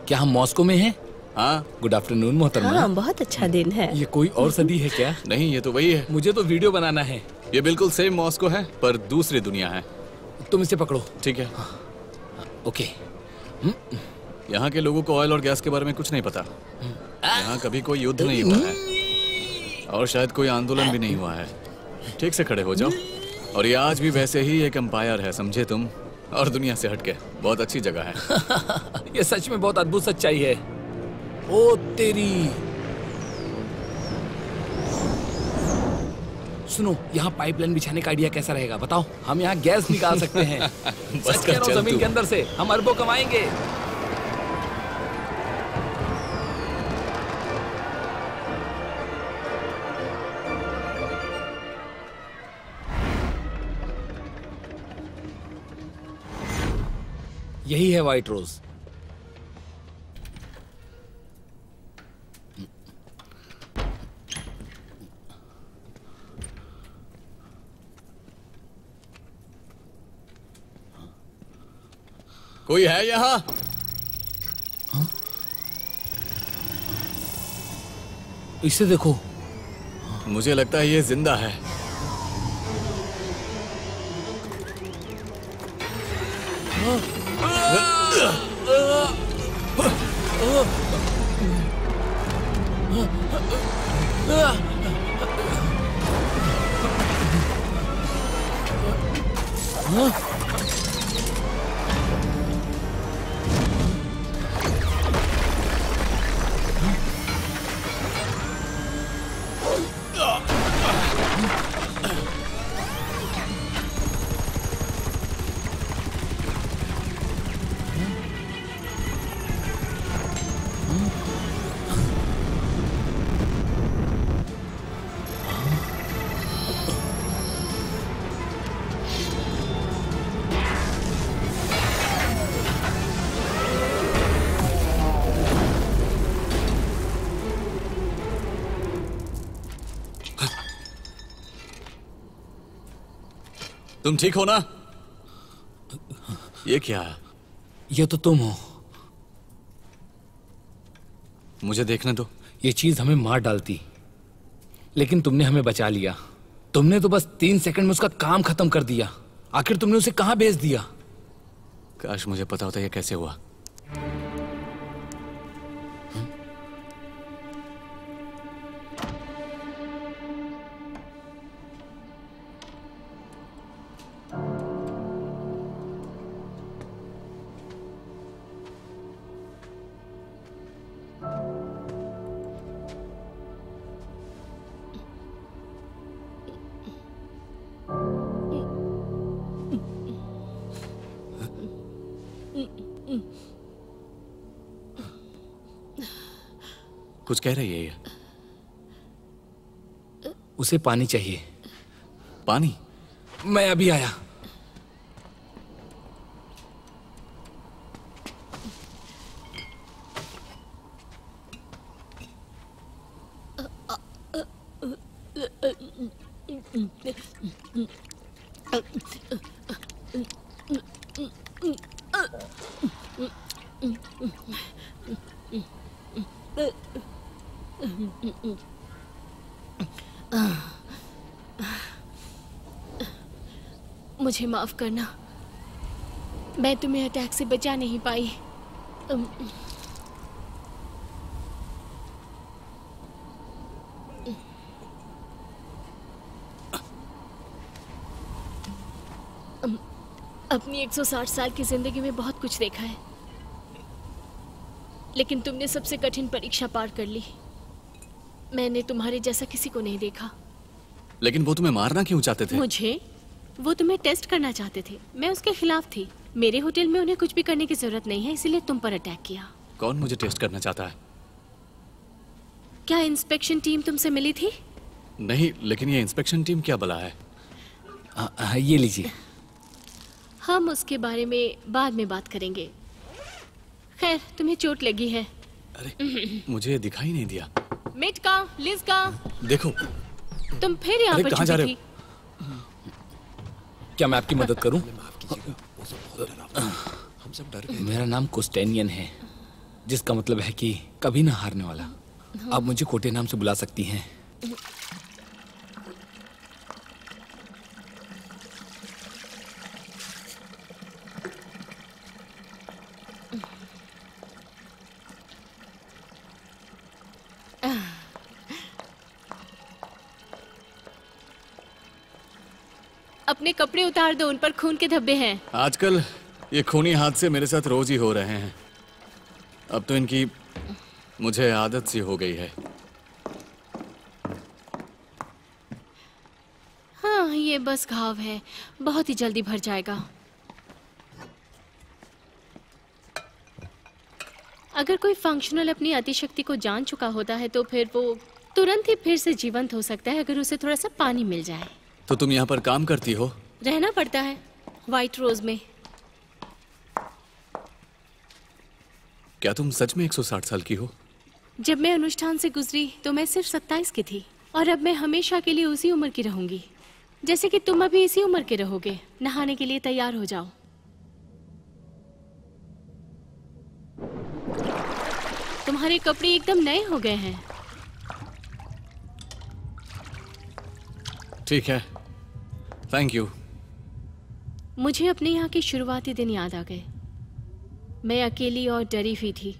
क्या हम मॉस्को में हैं? हाँ। गुड आफ्टरनून मोहतरमा। हाँ, बहुत अच्छा दिन है। ये कोई और सदी है क्या? नहीं, ये तो वही है। मुझे तो वीडियो बनाना है। ये बिल्कुल सेम मॉस्को है, पर दूसरी दुनिया है। तुम इसे पकड़ो। ठीक है। ओके। यहाँ के लोगों को ऑयल और गैस के बारे में कुछ नहीं पता। यहाँ कभी कोई युद्ध नहीं हुआ है और शायद कोई आंदोलन भी नहीं हुआ है। ठीक से खड़े हो जाओ। और ये आज भी वैसे ही एक एम्पायर है, समझे तुम, और दुनिया से हटके बहुत अच्छी जगह है। ये सच में बहुत अद्भुत सच्चाई है। ओ तेरी, सुनो, यहाँ पाइपलाइन बिछाने का आइडिया कैसा रहेगा? बताओ, हम यहाँ गैस निकाल सकते हैं। बस कर, चल, जमीन के अंदर से हम अरबों कमाएंगे। यही है व्हाइट रोज। कोई है यहाँ? हाँ? इसे देखो। मुझे लगता है ये जिंदा है। तुम ठीक हो ना? ये क्या है? ये तो तुम हो। मुझे देखने दो। ये चीज हमें मार डालती, लेकिन तुमने हमें बचा लिया। तुमने तो बस 3 सेकंड में उसका काम खत्म कर दिया। आखिर तुमने उसे कहां भेज दिया? काश मुझे पता होता ये कैसे हुआ। कुछ कह रही है ये। उसे पानी चाहिए। पानी? मैं अभी आया। मुझे माफ करना, मैं तुम्हें अटैक से बचा नहीं पाई। अपनी 160 साल की जिंदगी में बहुत कुछ देखा है, लेकिन तुमने सबसे कठिन परीक्षा पार कर ली। मैंने तुम्हारे जैसा किसी को नहीं देखा। लेकिन वो तुम्हें मारना क्यों चाहते थे? मुझे? वो तुम्हें टेस्ट करना चाहते थे। मैं उसके खिलाफ थी। मेरे होटल में उन्हें कुछ भी करने की जरूरत नहीं है, इसीलिए तुम पर अटैक किया। कौन मुझे टेस्ट करना चाहता है? क्या इंस्पेक्शन टीम तुमसे मिली थी? नहीं, लेकिन ये इंस्पेक्शन टीम क्या बला है? ये लीजिए। हम उसके बारे में बाद में बात करेंगे। खैर, तुम्हें चोट लगी है। अरे मुझे दिखाई नहीं दिया। मिट का, लिज का। देखो तुम फिर यहाँ पर जा रहे हो। क्या मैं आपकी मदद करूँ? मेरा नाम कोस्टेनियन है, जिसका मतलब है कि कभी ना हारने वाला। आप मुझे कोटे नाम से बुला सकती हैं। अपने कपड़े उतार दो, उन पर खून के धब्बे हैं। आजकल ये खूनी हादसे मेरे साथ रोज ही हो रहे हैं। अब तो इनकी मुझे आदत सी हो गई है। हाँ, ये बस घाव है, बहुत ही जल्दी भर जाएगा। अगर कोई फंक्शनल अपनी अतिशक्ति को जान चुका होता है तो फिर वो तुरंत ही फिर से जीवंत हो सकता है, अगर उसे थोड़ा सा पानी मिल जाए। तो तुम यहाँ पर काम करती हो? रहना पड़ता है व्हाइट रोज में। क्या तुम सच में 160 साल की हो? जब मैं अनुष्ठान से गुजरी तो मैं सिर्फ 27 की थी, और अब मैं हमेशा के लिए उसी उम्र की रहूंगी, जैसे कि तुम अभी इसी उम्र के रहोगे। नहाने के लिए तैयार हो जाओ। तुम्हारे कपड़े एकदम नए हो गए हैं। ठीक है, थैंक यू। मुझे अपने यहाँ के शुरुआती दिन याद आ गए। मैं अकेली और डरी हुई थी,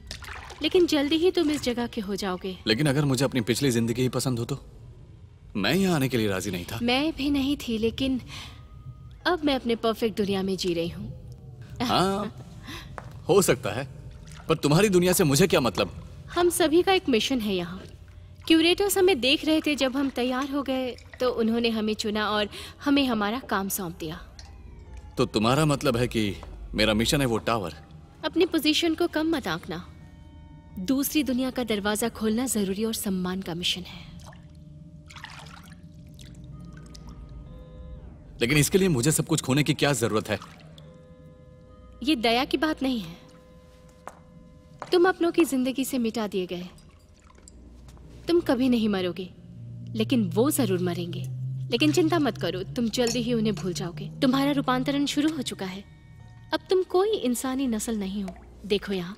लेकिन जल्दी ही तुम इस जगह के हो जाओगे। लेकिन अगर मुझे अपनी पिछली जिंदगी ही पसंद हो तो? मैं यहाँ आने के लिए राजी नहीं था। मैं भी नहीं थी, लेकिन अब मैं अपने परफेक्ट दुनिया में जी रही हूँ। हाँ, हो सकता है, पर तुम्हारी दुनिया से मुझे क्या मतलब? हम सभी का एक मिशन है यहाँ। क्यूरेटर्स हमें देख रहे थे। जब हम तैयार हो गए तो उन्होंने हमें चुना और हमें हमारा काम सौंप दिया। तो तुम्हारा मतलब है कि मेरा मिशन है वो टावर? अपनी पोजीशन को कम मत आंकना। दूसरी दुनिया का दरवाजा खोलना जरूरी और सम्मान का मिशन है। लेकिन इसके लिए मुझे सब कुछ खोने की क्या जरूरत है? ये दया की बात नहीं है। तुम अपनों की जिंदगी से मिटा दिए गए। तुम कभी नहीं मरोगे, लेकिन वो जरूर मरेंगे। लेकिन चिंता मत करो, तुम जल्दी ही उन्हें भूल जाओगे। तुम्हारा रूपांतरण शुरू हो चुका है। अब तुम कोई इंसानी नस्ल नहीं हो। देखो यहाँ,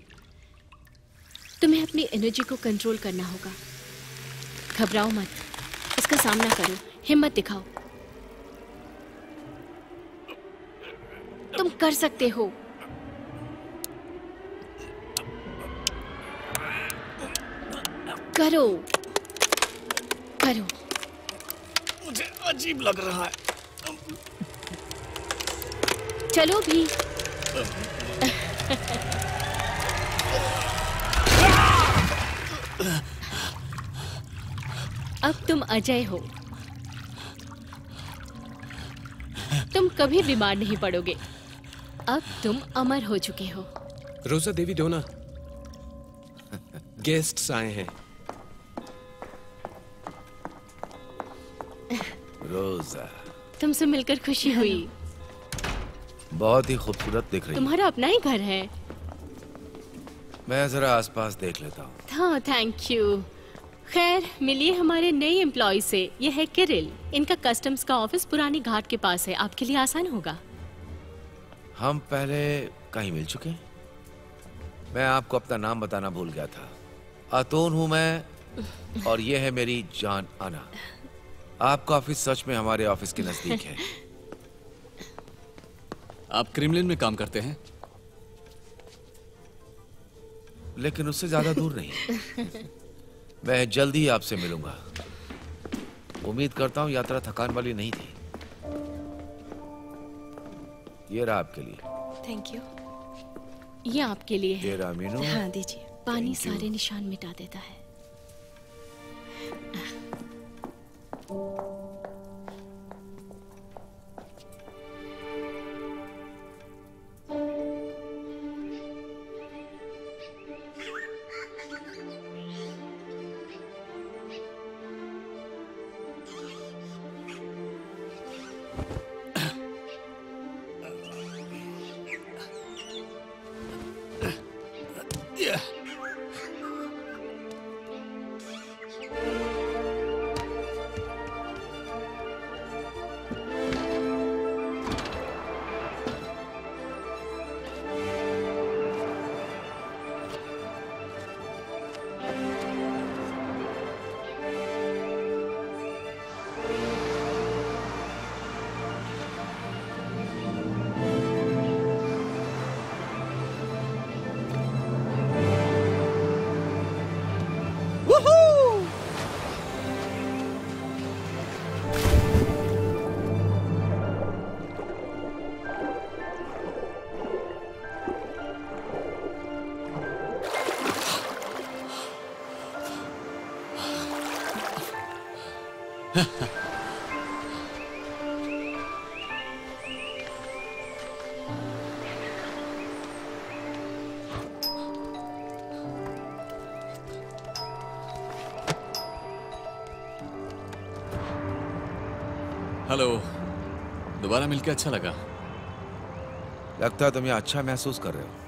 तुम्हें अपनी एनर्जी को कंट्रोल करना होगा। घबराओ मत, इसका सामना करो, हिम्मत दिखाओ। तुम कर सकते हो। करो करो। मुझे अजीब लग रहा है। चलो भी। अब तुम अजय हो। तुम कभी बीमार नहीं पड़ोगे। अब तुम अमर हो चुके हो। रोजा देवी दोना, गेस्ट्स आए हैं। रोजा, तुमसे मिलकर खुशी हुई। बहुत ही खूबसूरत दिख रही है। तुम्हारा अपना ही घर है। मैं जरा आसपास देख लेता हूँ। हाँ, थैंक यू। खैर, मिलिए हमारे नए एम्प्लॉय से। यह है किरिल। इनका कस्टम्स का ऑफिस पुरानी घाट के पास है, आपके लिए आसान होगा। हम पहले कहीं मिल चुके हैं? मैं आपको अपना नाम बताना भूल गया था। अतोन हूँ मैं, और ये है मेरी जान आना। आपका ऑफिस सच में हमारे ऑफिस के नजदीक है। आप क्रेमलिन में काम करते हैं? लेकिन उससे ज्यादा दूर नहीं। मैं जल्द ही आपसे मिलूंगा। उम्मीद करता हूँ यात्रा थकान वाली नहीं थी। ये रहा आपके लिए। Thank you. ये आपके लिए है। ये रहा मीनू। हाँ दीजिए। पानी सारे निशान मिटा देता है। हेलो, दोबारा मिलकर अच्छा लगा। लगता है तुम यहाँ अच्छा महसूस कर रहे हो।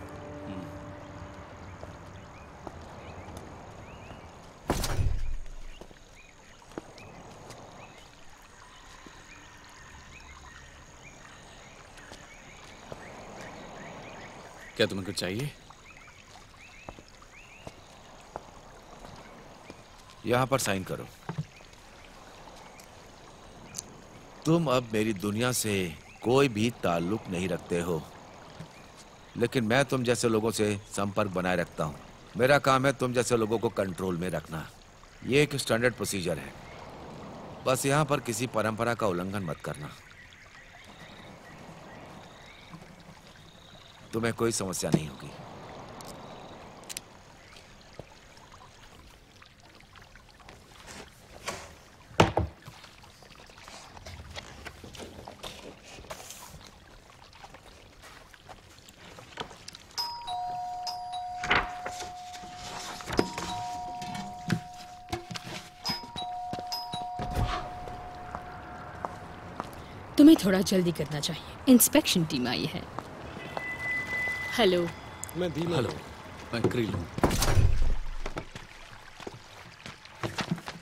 क्या तुम्हें कुछ चाहिए? यहाँ पर साइन करो। तुम अब मेरी दुनिया से कोई भी ताल्लुक नहीं रखते हो, लेकिन मैं तुम जैसे लोगों से संपर्क बनाए रखता हूँ। मेरा काम है तुम जैसे लोगों को कंट्रोल में रखना। ये एक स्टैंडर्ड प्रोसीजर है। बस यहाँ पर किसी परंपरा का उल्लंघन मत करना। तुम्हें कोई समस्या नहीं होगी। तुम्हें थोड़ा जल्दी करना चाहिए। इंस्पेक्शन टीम आई है। हेलो, मैं दीमा। हेलो, मैं क्रिल हूँ।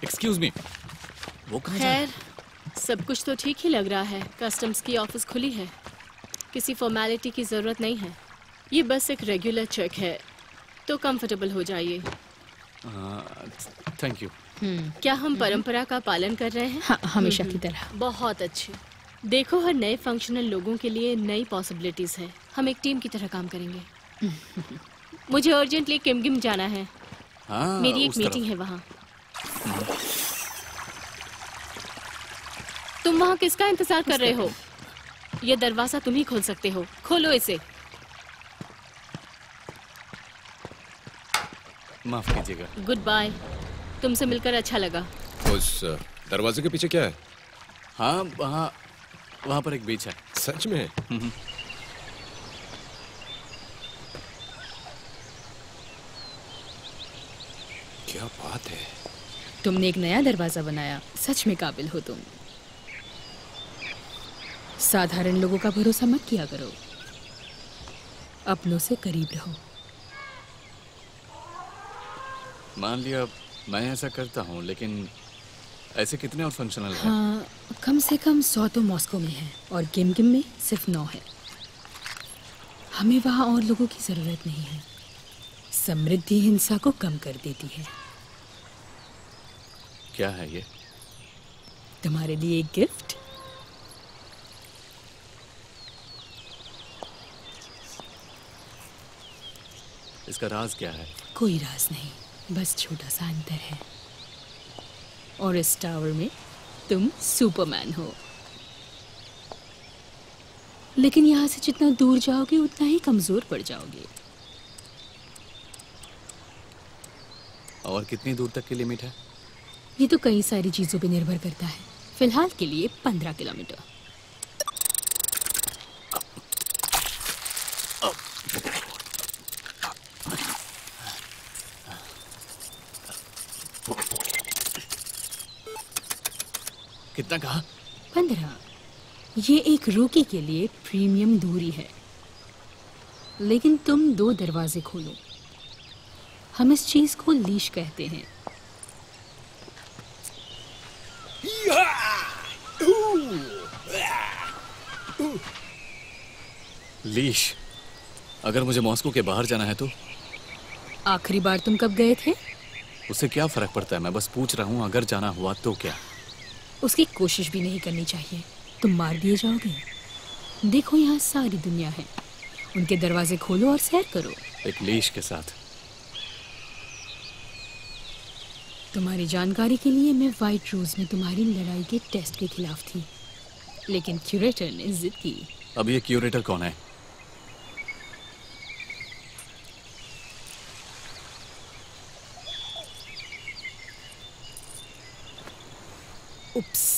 एक्सक्यूज मी, वो कहाँ जा रहा है? खैर, सब कुछ तो ठीक ही लग रहा है। कस्टम्स की ऑफिस खुली है, किसी फॉर्मेलिटी की ज़रूरत नहीं है। ये बस एक रेगुलर चेक है, तो कंफर्टेबल हो जाइए। Thank you. क्या हम परंपरा का पालन कर रहे हैं? हाँ, हमेशा की तरह। बहुत अच्छे। देखो, हर नए फंक्शनल लोगों के लिए नई पॉसिबिलिटीज़ है। हम एक टीम की तरह काम करेंगे। मुझे अर्जेंटली किमगिम जाना है। हाँ, मेरी एक मीटिंग है वहाँ। तुम वहाँ किसका इंतजार कर रहे हो? ये दरवाज़ा तुम ही खोल सकते हो। खोलो इसे। माफ कीजिएगा। Goodbye. तुमसे मिलकर अच्छा लगा। उस दरवाजे के पीछे क्या है? हाँ, वहाँ पर एक बीच है। सच में? क्या बात है, तुमने एक नया दरवाजा बनाया। सच में काबिल हो तुम। साधारण लोगों का भरोसा मत किया करो, अपनों से करीब रहो। मान लिया, मैं ऐसा करता हूँ, लेकिन ऐसे कितने और फंक्शनल हैं? हाँ, कम से कम 100 तो मॉस्को में हैं और गिम में सिर्फ 9 है। हमें वहाँ और लोगों की ज़रूरत नहीं है। समृद्धि हिंसा को कम कर देती है। क्या है ये? तुम्हारे लिए एक गिफ्ट। इसका राज क्या है? कोई राज नहीं, बस छोटा सा अंतर है। और इस टावर में तुम सुपरमैन हो, लेकिन यहाँ से जितना दूर जाओगे उतना ही कमजोर पड़ जाओगे। और कितनी दूर तक की लिमिट है? ये तो कई सारी चीजों पे निर्भर करता है। फिलहाल के लिए 15 किलोमीटर। कितना कहा? 15। ये एक रोकी के लिए प्रीमियम दूरी है, लेकिन तुम 2 दरवाजे खोलो। हम इस चीज को लीश कहते हैं। लीश। अगर मुझे मॉस्को के बाहर जाना है तो? आखिरी बार तुम कब गए थे? उससे क्या फर्क पड़ता है, मैं बस पूछ रहा हूँ। अगर जाना हुआ तो क्या? उसकी कोशिश भी नहीं करनी चाहिए, तुम मार दिए जाओगे। देखो यहाँ सारी दुनिया है, उनके दरवाजे खोलो और सैर करो। एक लीश के साथ। तुम्हारी जानकारी के लिए, मैं व्हाइट रोज में तुम्हारी लड़ाई के टेस्ट के खिलाफ थी, लेकिन क्यूरेटर ने जिद की। अब ये क्यूरेटर कौन है? उप्स।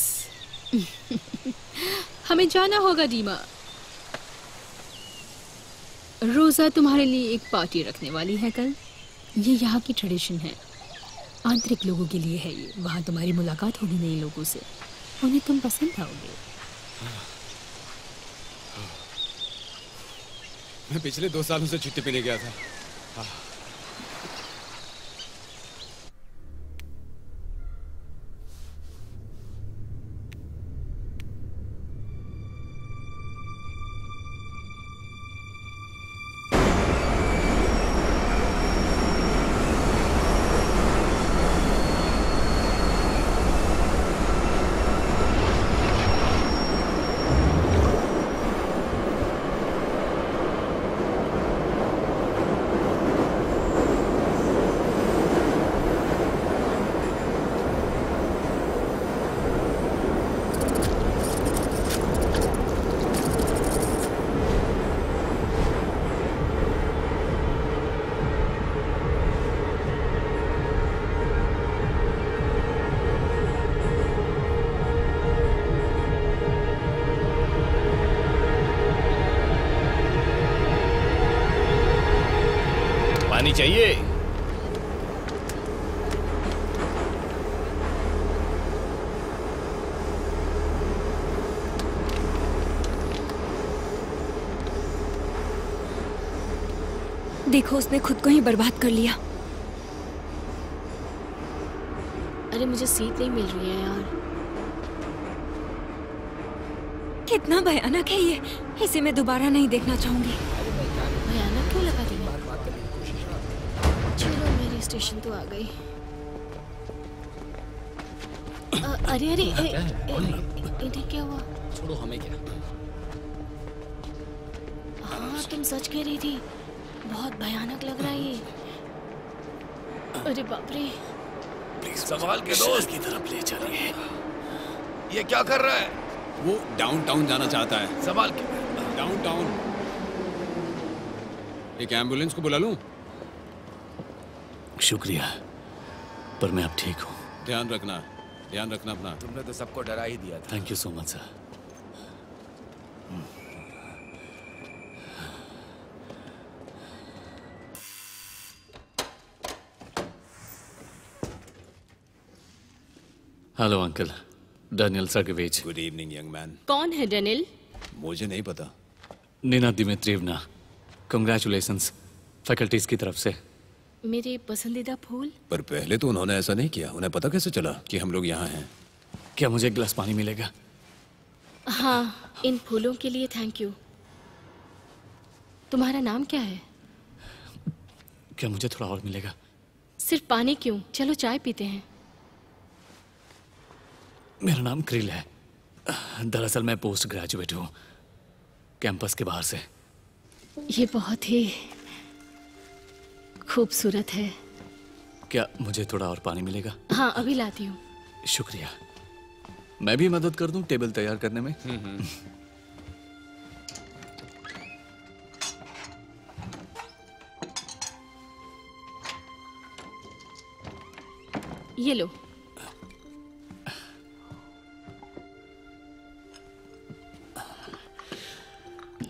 हमें जाना होगा डीमा। रोजा तुम्हारे लिए एक पार्टी रखने वाली है कल। ये यहाँ की ट्रेडिशन है, आंतरिक लोगों के लिए है ये। वहाँ तुम्हारी मुलाकात होगी नए लोगों से, उन्हें तुम पसंद आओगे। मैं पिछले 2 सालों से छुट्टी पे नहीं गया था। चाहिए देखो, उसने खुद को ही बर्बाद कर लिया। अरे मुझे सीट नहीं मिल रही है यार। कितना भयानक है ये, इसे मैं दोबारा नहीं देखना चाहूंगी। भयानक क्यों लगा? स्टेशन तो आ गई। अरे अरे इन्हें क्या हुआ? छोड़ो, हमें क्या। हाँ तुम सच कह रही थी, बहुत भयानक लग रहा है ये। अरे बाप रे। प्लीज सवाल के दोस्त की तरफ ले चलिए। ये क्या कर रहा है? वो डाउनटाउन जाना चाहता है। सवाल के डाउनटाउन। एक एम्बुलेंस को बुला लूं? शुक्रिया, पर मैं अब ठीक हूँ। ध्यान रखना अपना। तुमने तो सबको डरा ही दिया था। Thank you so much sir. Hello uncle, Daniel Sergeyevich. Good evening young man. कौन है डैनियल? मुझे नहीं पता। नीना दिमित्रियवना, कंग्रेचुलेशंस फैकल्टीज की तरफ से। मेरे पसंदीदा फूल। पर पहले तो उन्होंने ऐसा नहीं किया। उन्हें पता कैसे चला कि हम लोग यहाँ हैं? क्या मुझे एक गिलास पानी मिलेगा? हाँ, इन फूलों के लिए थैंक यू। तुम्हारा नाम क्या है? क्या मुझे थोड़ा और मिलेगा? सिर्फ पानी क्यों, चलो चाय पीते हैं। मेरा नाम किरिल है। दरअसल मैं पोस्ट ग्रेजुएट हूँ, कैंपस के बाहर से। ये बहुत ही खूबसूरत है। क्या मुझे थोड़ा और पानी मिलेगा? हाँ, अभी लाती हूँ। शुक्रिया। मैं भी मदद कर दूँ टेबल तैयार करने में? ये लो।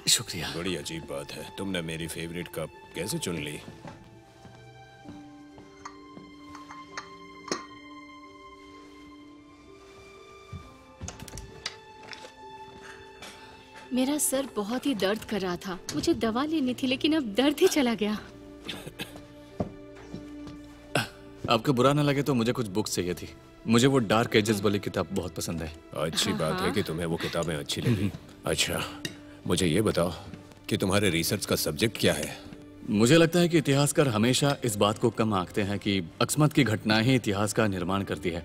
शुक्रिया। बड़ी अजीब बात है, तुमने मेरी फेवरेट कप कैसे चुन ली? मेरा सर बहुत ही दर्द कर रहा था। मुझे दवा लेनी थी लेकिन अब दर्द ही चला गया। आपको बुरा ना लगे तो मुझे कुछ बुक्स चाहिए थी। मुझे वो डार्क एजेस वाली किताब बहुत पसंद है। अच्छी बात है कि तुम्हें वो किताबें अच्छी लगी। अच्छा, मुझे ये बताओ कि तुम्हारे रिसर्च का सब्जेक्ट क्या है? मुझे लगता है कि इतिहासकार हमेशा इस बात को कम आंकते हैं कि अकस्मात की घटनाएं ही इतिहास का निर्माण करती है।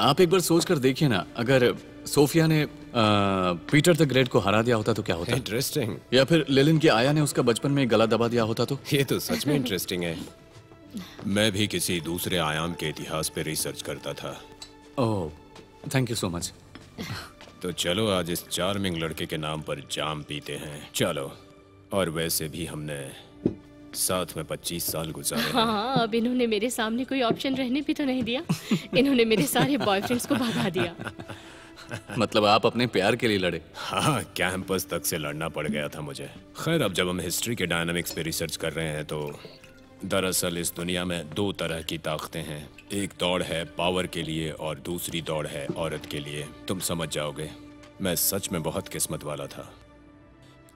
आप एक बार सोच कर देखिए ना, अगर सोफिया ने पीटर द ग्रेट को हरा दिया होता तो क्या होता? इंटरेस्टिंग। या फिर लेनिन की आया ने उसका बचपन में गला दबा दिया होता तो? ये तो सच में इंटरेस्टिंग है। मैं भी किसी दूसरे आयाम के इतिहास पे रिसर्च करता था। Oh, thank you so much. तो चलो आज इस चार्मिंग लड़के के नाम पर जाम पीते हैं। चलो। और वैसे भी हमने साथ में 25 साल गुजारे। हाँ, अब इन्होंने मेरे सामने कोई ऑप्शन रहने भी तो नहीं दिया। इन्होंने मेरे सारे बॉयफ्रेंड्स को भगा दिया। मतलब आप अपने प्यार के लिए लड़े? हाँ, कैंपस तक से लड़ना पड़ गया था मुझे। खैर, अब जब हम हिस्ट्री के डायनामिक्स पे रिसर्च कर रहे हैं तो दरअसल इस दुनिया में दो तरह की ताकतें हैं। एक दौड़ है पावर के लिए और दूसरी दौड़ है औरत के लिए। तुम समझ जाओगे। मैं सच में बहुत किस्मत वाला था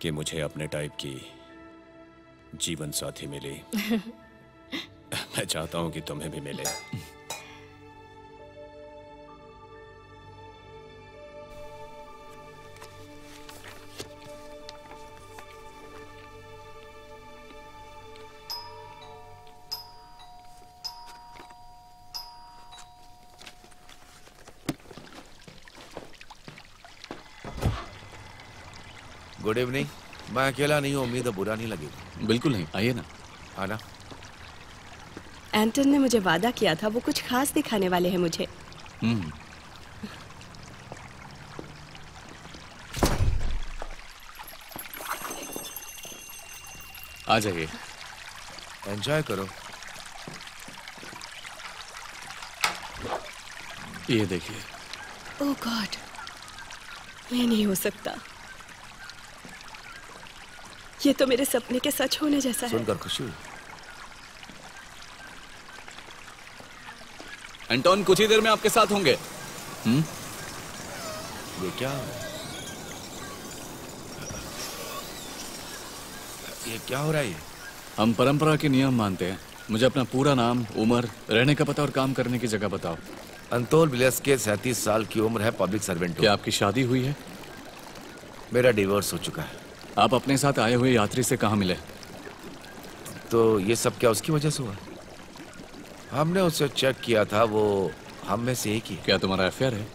कि मुझे अपने टाइप की जीवन साथी मिली। मैं चाहता हूं कि तुम्हें भी मिले। Good evening. मैं अकेला नहीं हूँ, उम्मीद है बुरा नहीं लगेगा। बिल्कुल नहीं, आइए ना। आना। एंटन ने मुझे वादा किया था वो कुछ खास दिखाने वाले हैं मुझे। आ जाइए, एंजॉय करो। ये देखिए। ओह गॉड, मैं नहीं हो सकता। ये तो मेरे सपने के सच होने जैसा है। सुनकर खुशी हुई। एंटोन कुछ ही देर में आपके साथ होंगे। ये क्या? ये क्या हो रहा है? हम परंपरा के नियम मानते हैं। मुझे अपना पूरा नाम, उम्र, रहने का पता और काम करने की जगह बताओ। अंतोल विलियर्स के 37 साल की उम्र है, पब्लिक सर्वेंट। क्या आपकी शादी हुई है? मेरा डिवोर्स हो चुका है। आप अपने साथ आए हुए यात्री से कहाँ मिले? तो ये सब क्या उसकी वजह से हुआ? हमने उसे चेक किया था, वो हम में से एक ही। क्या तुम्हारा एफआईआर है?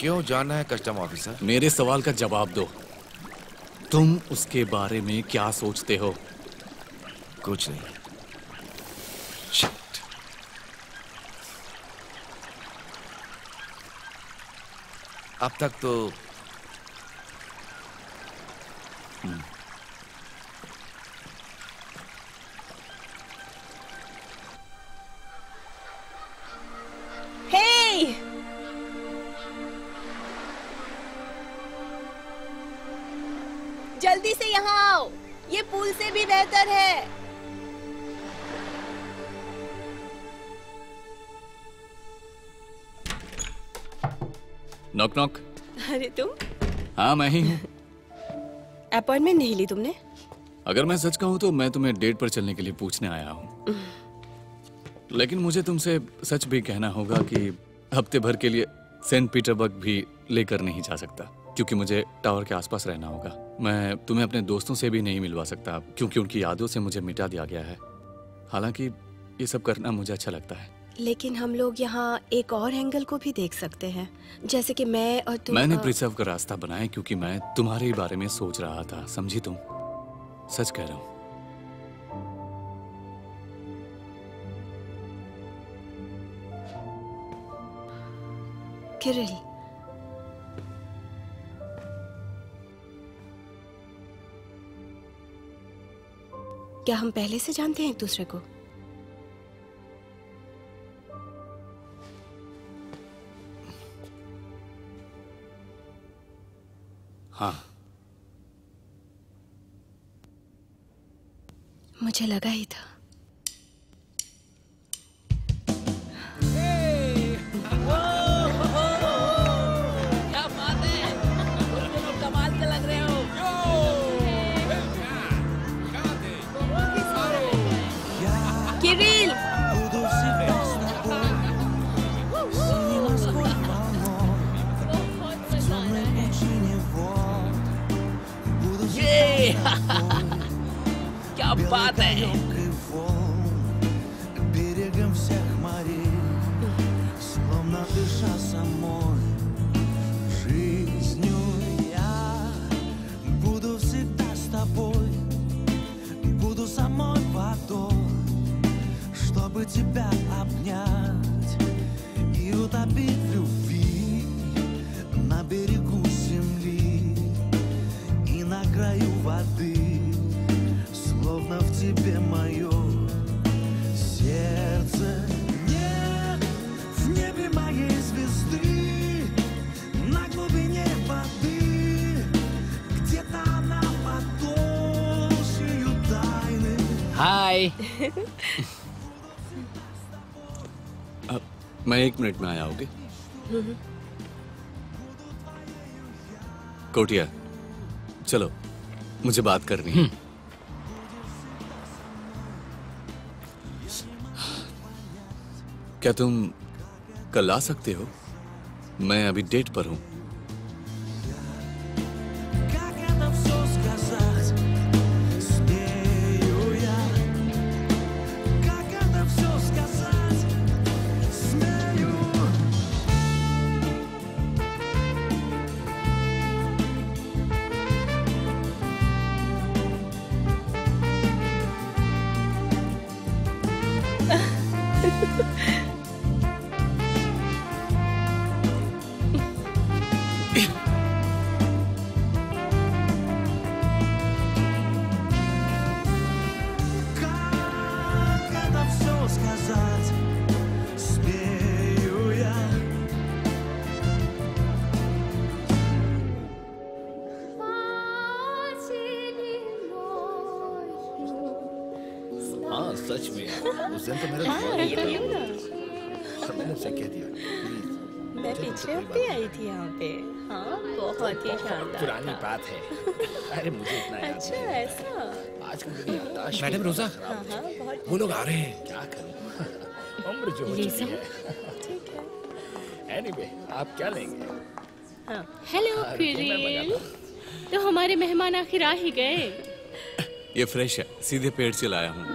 क्यों जाना है कस्टम ऑफिसर? मेरे सवाल का जवाब दो। तुम उसके बारे में क्या सोचते हो? कुछ नहीं। अब तक तो Hey! जल्दी से यहाँ आओ, ये पूल से भी बेहतर है। Knock knock. अरे तुम? हाँ मैं ही हूँ। अपॉइंटमेंट नहीं ली तुमने? अगर मैं सच कहूँ तो मैं तुम्हें डेट पर चलने के लिए पूछने आया हूँ, लेकिन मुझे तुमसे सच भी कहना होगा कि हफ्ते भर के लिए सेंट पीटरबर्ग भी लेकर नहीं जा सकता क्योंकि मुझे टावर के आसपास रहना होगा। मैं तुम्हें अपने दोस्तों से भी नहीं मिलवा सकता क्योंकि उनकी यादों से मुझे मिटा दिया गया है। हालांकि ये सब करना मुझे अच्छा लगता है, लेकिन हम लोग यहाँ एक और एंगल को भी देख सकते हैं, जैसे कि मैं और तुम। मैंने प्रिजर्व का रास्ता बनाया क्योंकि मैं तुम्हारे बारे में सोच रहा था, समझी तुम? सच कह रहा हूँ। किरिल, क्या हम पहले से जानते हैं एक दूसरे को? हाँ, मुझे लगा ही था। क्या बात है, тебе мое сердце. Нет в небе моей звезды, на глубине воды где-то она потолщею тайны. हाय, मैं एक मिनट में आया हूँ। कोटिया, चलो, मुझे बात करनी है। क्या तुम कल आ सकते हो? मैं अभी डेट पर हूं। पुरानी बात है। अरे मुझे इतना याद अच्छा है। ऐसा आज कल मैडम रोजा, वो लोग आ रहे हैं, क्या करूं, उम्र जो हो चुकी है। ठीक है, एनीवे आप क्या लेंगे? हाँ, हेलो किरिल, तो हमारे मेहमान आखिर आ ही गए। ये फ्रेश है, सीधे पेड़ से लाया हूँ।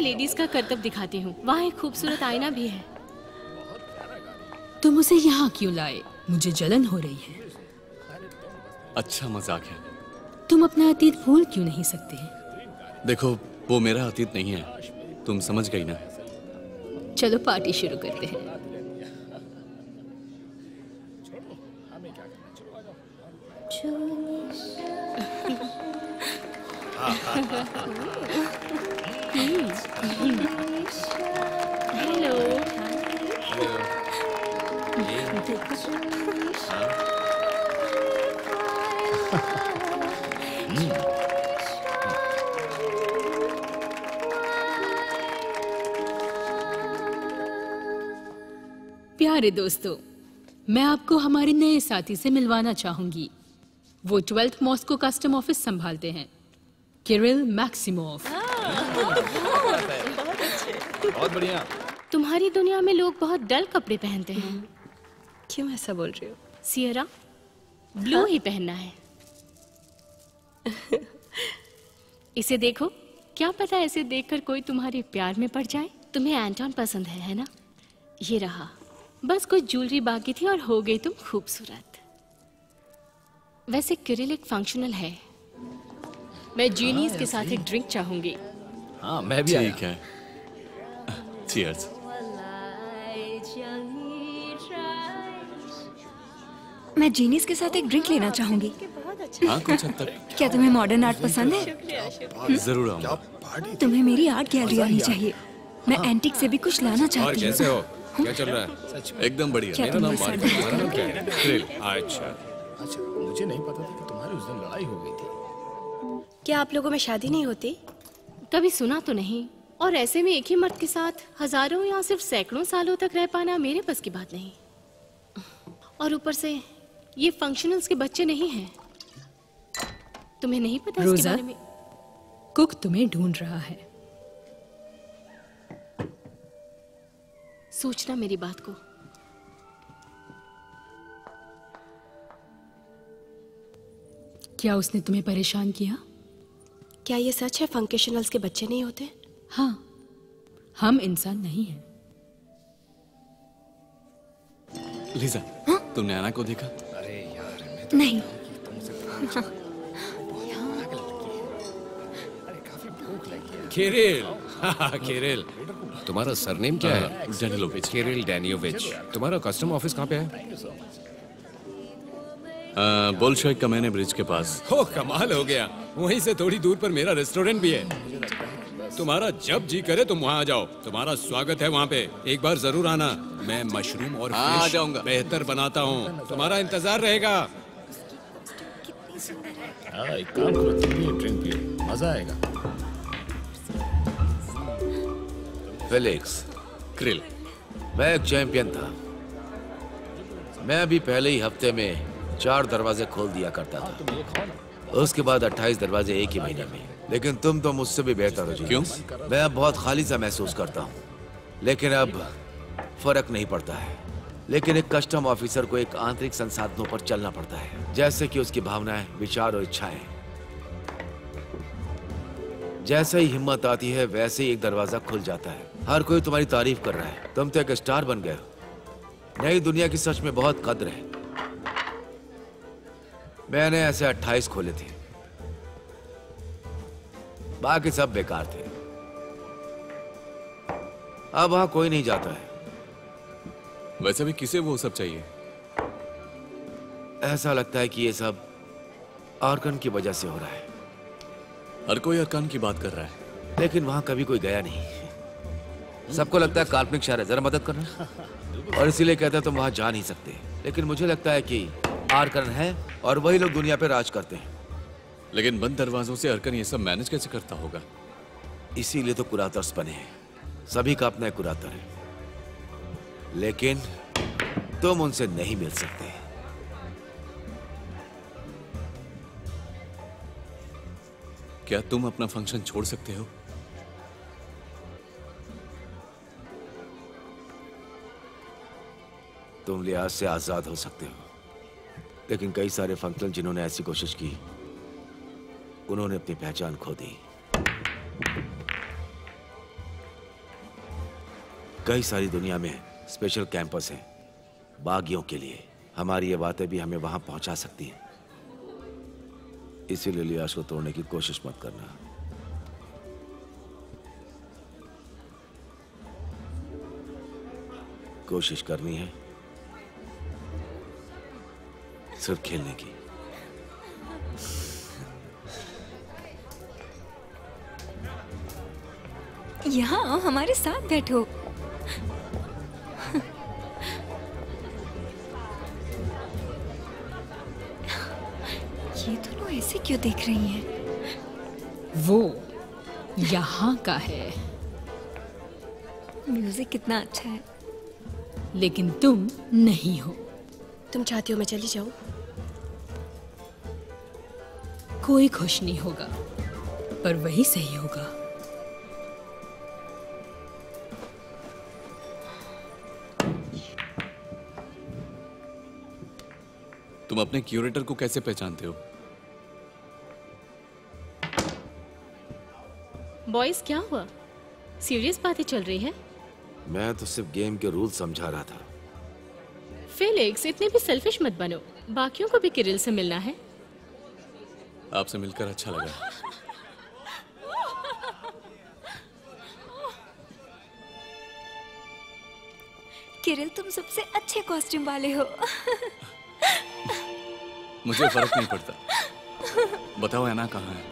लेडीज का करतब दिखाती हूँ, वहाँ एक खूबसूरत आईना भी है। तुम उसे यहाँ क्यों लाए? मुझे जलन हो रही है। अच्छा मजाक है। तुम अपना अतीत भूल क्यों नहीं सकते? देखो, वो मेरा अतीत नहीं है, तुम समझ गई ना। चलो पार्टी शुरू करते हैं। प्यारे दोस्तों, मैं आपको हमारे नए साथी से मिलवाना चाहूंगी। वो 12th मॉस्को कस्टम ऑफिस संभालते हैं, किरिल मैक्सिमोव। बहुत बढ़िया। तुम्हारी दुनिया में लोग बहुत डल कपड़े पहनते हैं। क्यों ऐसा बोल रही हो? सियरा, ब्लू ही पहनना है। इसे देखो, क्या पता इसे देखकर कोई तुम्हारे प्यार में पड़ जाए। तुम्हें एंटोन पसंद है ना? ये रहा, बस कुछ ज्वेलरी बाकी थी और हो गई तुम खूबसूरत। वैसे किरिल एक फंक्शनल है। मैं जीनियस के साथ एक ड्रिंक चाहूंगी। हाँ, मैं भी। ठीक है। चीयर्स। मैं जीनियस के साथ एक ड्रिंक लेना चाहूंगी। हाँ, कुछ हद तक। क्या तुम्हें मॉडर्न आर्ट पसंद है? जरूर आऊंगा। तुम्हें मेरी आर्ट गैलरी आनी चाहिए। मैं एंटीक से भी कुछ लाना चाहती हूँ। कैसे हो? क्या चल रहा है? एकदम बढ़िया। मेरा नाम मार्टिन। अच्छा, मुझे नहीं पता था कि तुम्हारी उस दिन लड़ाई हो गई थी। क्या आप लोगों में शादी नहीं होती? कभी सुना तो नहीं। और ऐसे में एक ही मर्द के साथ हजारों या सिर्फ सैकड़ों सालों तक रह पाना मेरे बस की बात नहीं। और ऊपर से ये फंक्शनल्स के बच्चे नहीं हैं। तुम्हें नहीं पता इसके बारे में। कुक तुम्हें ढूंढ रहा है। सोचना मेरी बात को। क्या उसने तुम्हें परेशान किया? क्या ये सच है फंक्शनल्स के बच्चे नहीं होते? हाँ, हम इंसान नहीं हैं। लीजा, हाँ? तुमने आना को देखा? अरे यार, मैं तो नहीं। किरिल, तुम्हारा सरनेम क्या है? डैनिलोविच। Kirill Danilovich. तुम्हारा कस्टम ऑफिस कहाँ पे है? बोल्शेविक कमेने ब्रिज के पास। हो, कमाल हो गया। वहीं से थोड़ी दूर पर मेरा रेस्टोरेंट भी है। तुम्हारा जब जी करे तुम वहाँ आ जाओ। तुम्हारा स्वागत है वहाँ पे। एक बार जरूर आना। मैं मशरूम और आ जाऊंगा, बेहतर बनाता हूँ। तुम्हारा इंतजार रहेगा। मजा आएगा। फेलिक्स, किरिल, मैं एक चैंपियन था। मैं अभी पहले ही हफ्ते में 4 दरवाजे खोल दिया करता था। उसके बाद 28 दरवाजे एक ही महीने में। लेकिन तुम तो मुझसे भी बेहतर हो। क्यों? मैं अब बहुत खाली सा महसूस करता हूँ, लेकिन अब फर्क नहीं पड़ता है। लेकिन एक कस्टम ऑफिसर को एक आंतरिक संसाधनों पर चलना पड़ता है, जैसे कि उसकी भावनाएं, विचार और इच्छाएं। जैसे ही हिम्मत आती है वैसे ही एक दरवाजा खुल जाता है। हर कोई तुम्हारी तारीफ कर रहा है। तुम तो एक स्टार बन गए हो। नई दुनिया की सच में बहुत कद्र है। मैंने ऐसे 28 खोले थे, बाकी सब बेकार थे। अब वहां कोई नहीं जाता है। वैसे भी किसे वो सब चाहिए? ऐसा लगता है कि ये सब आर्कन की वजह से हो रहा है। हर कोई अरकान की बात कर रहा है, लेकिन वहाँ कभी कोई गया नहीं। सबको लगता है काल्पनिक शहर है। जरा मदद करना। और इसीलिए कहते हैं तुम वहाँ जा नहीं सकते। लेकिन मुझे लगता है कि आर्कन है और वही लोग दुनिया पे राज करते हैं। लेकिन बंद दरवाजों से आर्कन ये सब मैनेज कैसे करता होगा? इसीलिए तो कुरातर्स बने हैं। सभी का अपना एक कुरातर है, लेकिन तुम उनसे नहीं मिल सकते। क्या तुम अपना फंक्शन छोड़ सकते हो? तुम लिहाज से आजाद हो सकते हो, लेकिन कई सारे फंक्शन जिन्होंने ऐसी कोशिश की, उन्होंने अपनी पहचान खो दी। कई सारी दुनिया में स्पेशल कैंपस हैं बागियों के लिए। हमारी ये बातें भी हमें वहां पहुंचा सकती हैं। इसीलिए लिहाज को तोड़ने की कोशिश मत करना। कोशिश करनी है सिर्फ खेलने की। यहाँ हमारे साथ बैठो। ऐसे क्यों देख रही हैं? वो यहाँ का है। म्यूजिक कितना अच्छा है। लेकिन तुम नहीं हो। तुम चाहती हो मैं चली जाऊं? कोई खुश नहीं होगा, पर वही सही होगा। तुम अपने क्यूरेटर को कैसे पहचानते हो? बॉयज, क्या हुआ? सीरियस बातें चल रही है। मैं तो सिर्फ गेम के रूल समझा रहा था। फेलिक्स, इतने भी सेल्फिश मत बनो। बाकियों को भी किरिल से मिलना है। आपसे मिलकर अच्छा लगा। किरिल, तुम सबसे अच्छे कॉस्ट्यूम वाले हो। मुझे फर्क नहीं पड़ता। बताओ एना कहाँ है?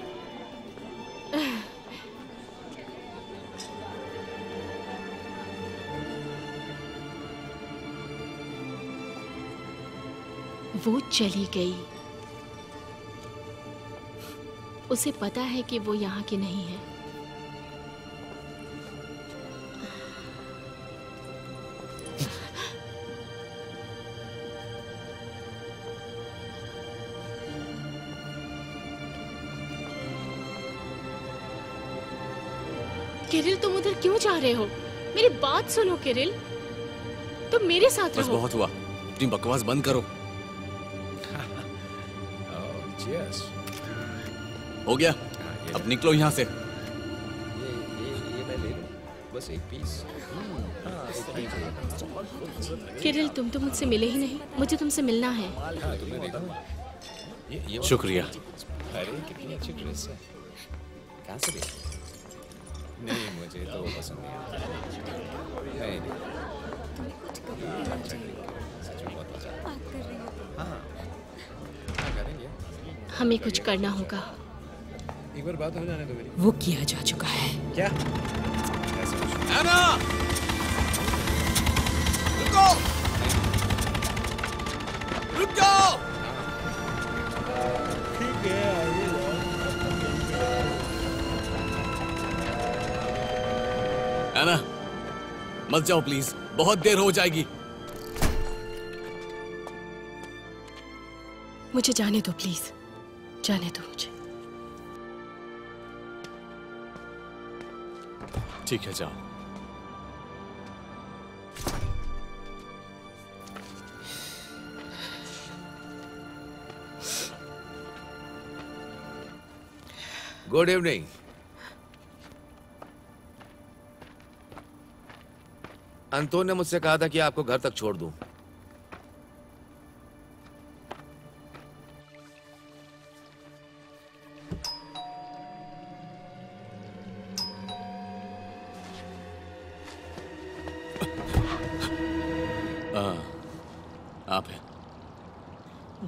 वो चली गई। उसे पता है कि वो यहाँ की नहीं है। किरिल, तुम उधर क्यों जा रहे हो? मेरी बात सुनो किरिल, तुम मेरे साथ रहो। बहुत हुआ, अपनी बकवास बंद करो। हो गया, अब निकलो यहाँ से। ये मैं ले लूं, बस एक पीस। किरिल, तुम तो मुझसे मिले ही नहीं। मुझे तुमसे मिलना है। शुक्रिया। अरे कितनी अच्छी ड्रेस है, कहाँ से देखी? नहीं, मुझे तो पसंद नहीं। तुम्हें कुछ करना, हमें कुछ करना होगा। एक बार बात हो जाने दो मेरी। वो किया जा चुका है। क्या? एना! रुको! रुक जाओ! ठीक है, आइए। एना, मत जाओ प्लीज, बहुत देर हो जाएगी। मुझे जाने दो प्लीज, जाने दो मुझे। ठीक है, जाओ। Good evening. अंतोन ने मुझसे कहा था कि आपको घर तक छोड़ दूं। आप हैं?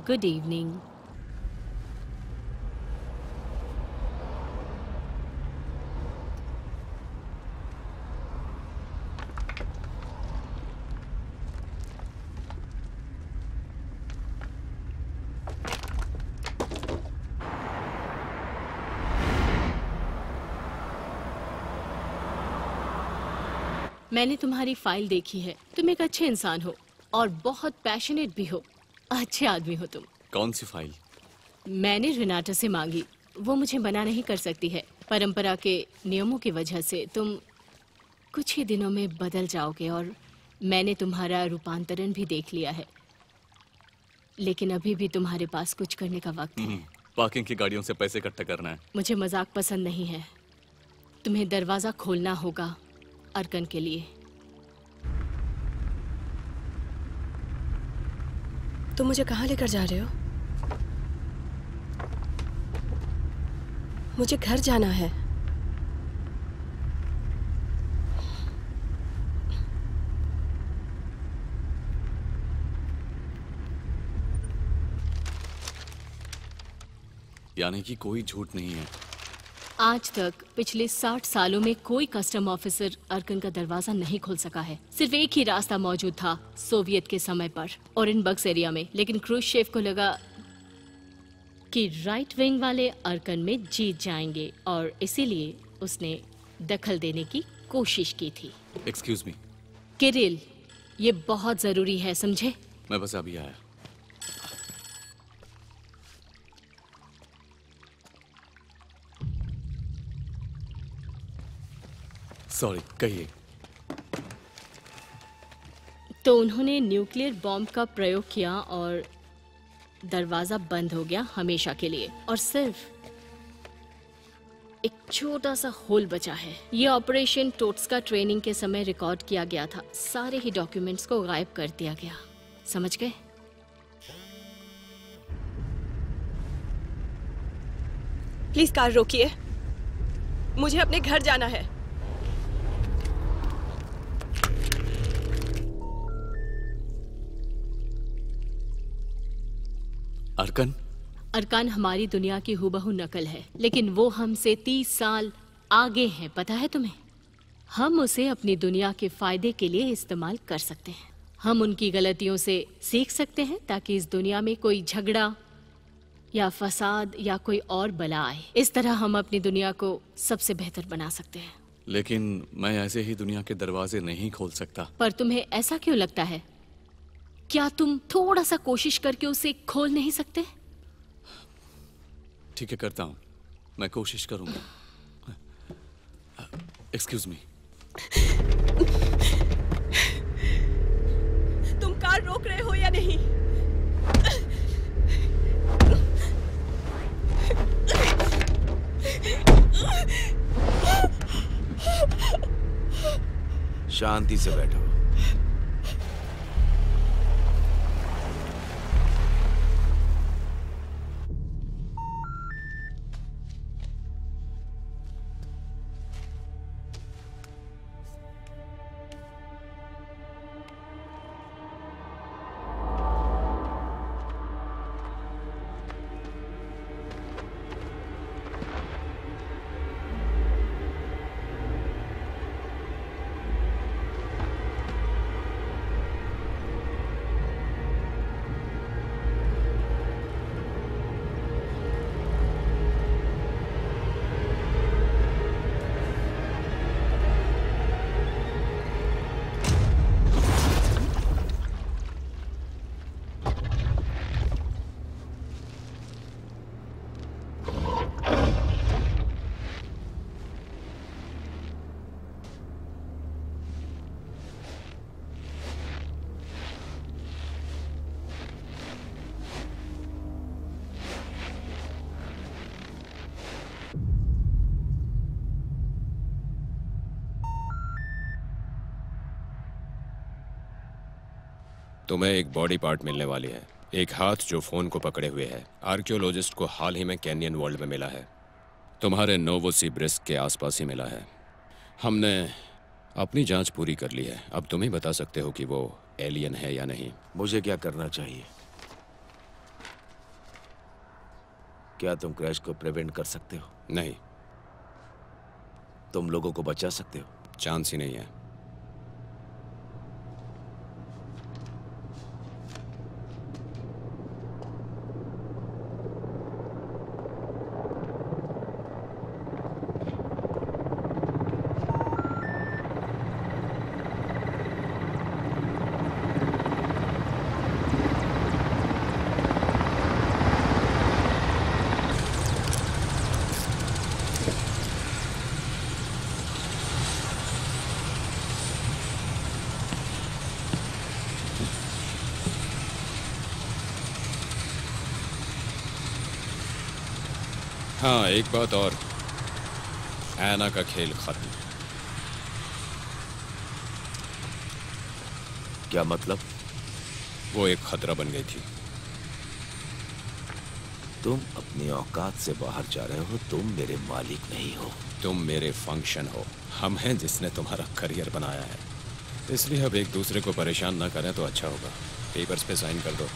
Good evening. मैंने तुम्हारी फाइल देखी है। तुम एक अच्छे इंसान हो और बहुत पैशनेट भी हो। अच्छे आदमी हो तुम। कौन सी फाइल? मैंने रेनाटा से मांगी। वो मुझे मना नहीं कर सकती है। परंपरा के नियमों की वजह से तुम कुछ ही दिनों में बदल जाओगे और मैंने तुम्हारा रूपांतरण भी देख लिया है। लेकिन अभी भी तुम्हारे पास कुछ करने का वक्त है। पार्किंग की गाड़ियों से पैसे इकट्ठा करना है। मुझे मजाक पसंद नहीं है। तुम्हें दरवाजा खोलना होगा अर्कन के लिए। तुम मुझे कहाँ लेकर जा रहे हो? मुझे घर जाना है। यानी कि कोई झूठ नहीं है। आज तक पिछले 60 सालों में कोई कस्टम ऑफिसर अर्कन का दरवाजा नहीं खोल सका है। सिर्फ एक ही रास्ता मौजूद था सोवियत के समय पर और इन बक्स एरिया में। लेकिन क्रूशचेव को लगा कि राइट विंग वाले अर्कन में जीत जाएंगे और इसीलिए उसने दखल देने की कोशिश की थी। एक्सक्यूज मी किरिल, ये बहुत जरूरी है, समझे? मैं बस अभी आया। सॉरी, कहिए। तो उन्होंने न्यूक्लियर बॉम्ब का प्रयोग किया और दरवाजा बंद हो गया हमेशा के लिए, और सिर्फ एक छोटा सा होल बचा है। यह ऑपरेशन टोट्स का ट्रेनिंग के समय रिकॉर्ड किया गया था। सारे ही डॉक्यूमेंट्स को गायब कर दिया गया, समझ गए? प्लीज कार रोकिए, मुझे अपने घर जाना है। अर्कन? अर्कन हमारी दुनिया की हुबहू नकल है, लेकिन वो हमसे 30 साल आगे हैं, पता है तुम्हें? हम उसे अपनी दुनिया के फायदे के लिए इस्तेमाल कर सकते हैं। हम उनकी गलतियों से सीख सकते हैं ताकि इस दुनिया में कोई झगड़ा या फसाद या कोई और बला आए। इस तरह हम अपनी दुनिया को सबसे बेहतर बना सकते हैं। लेकिन मैं ऐसे ही दुनिया के दरवाजे नहीं खोल सकता। पर तुम्हें ऐसा क्यों लगता है? क्या तुम थोड़ा सा कोशिश करके उसे खोल नहीं सकते? ठीक है, करता हूँ, मैं कोशिश करूँगा। Excuse me. तुम कार रोक रहे हो या नहीं? शांति से बैठो। तुम्हें एक बॉडी पार्ट मिलने वाली है, एक हाथ जो फोन को पकड़े हुए है। आर्कियोलॉजिस्ट को हाल ही में कैनियन वर्ल्ड में मिला है, तुम्हारे नोवोसिबिर्स्क के आसपास ही मिला है। हमने अपनी जांच पूरी कर ली है, अब तुम ही बता सकते हो कि वो एलियन है या नहीं। मुझे क्या करना चाहिए? क्या तुम क्रैश को प्रिवेंट कर सकते हो? नहीं। तुम लोगों को बचा सकते हो? चांस ही नहीं है। हाँ, एक बात और, एना का खेल खत्म। क्या मतलब? वो एक खतरा बन गई थी। तुम अपनी औकात से बाहर जा रहे हो, तुम मेरे मालिक नहीं हो, तुम मेरे फंक्शन हो। हम हैं जिसने तुम्हारा करियर बनाया है, इसलिए अब एक दूसरे को परेशान ना करें तो अच्छा होगा। पेपर्स पे साइन कर दो।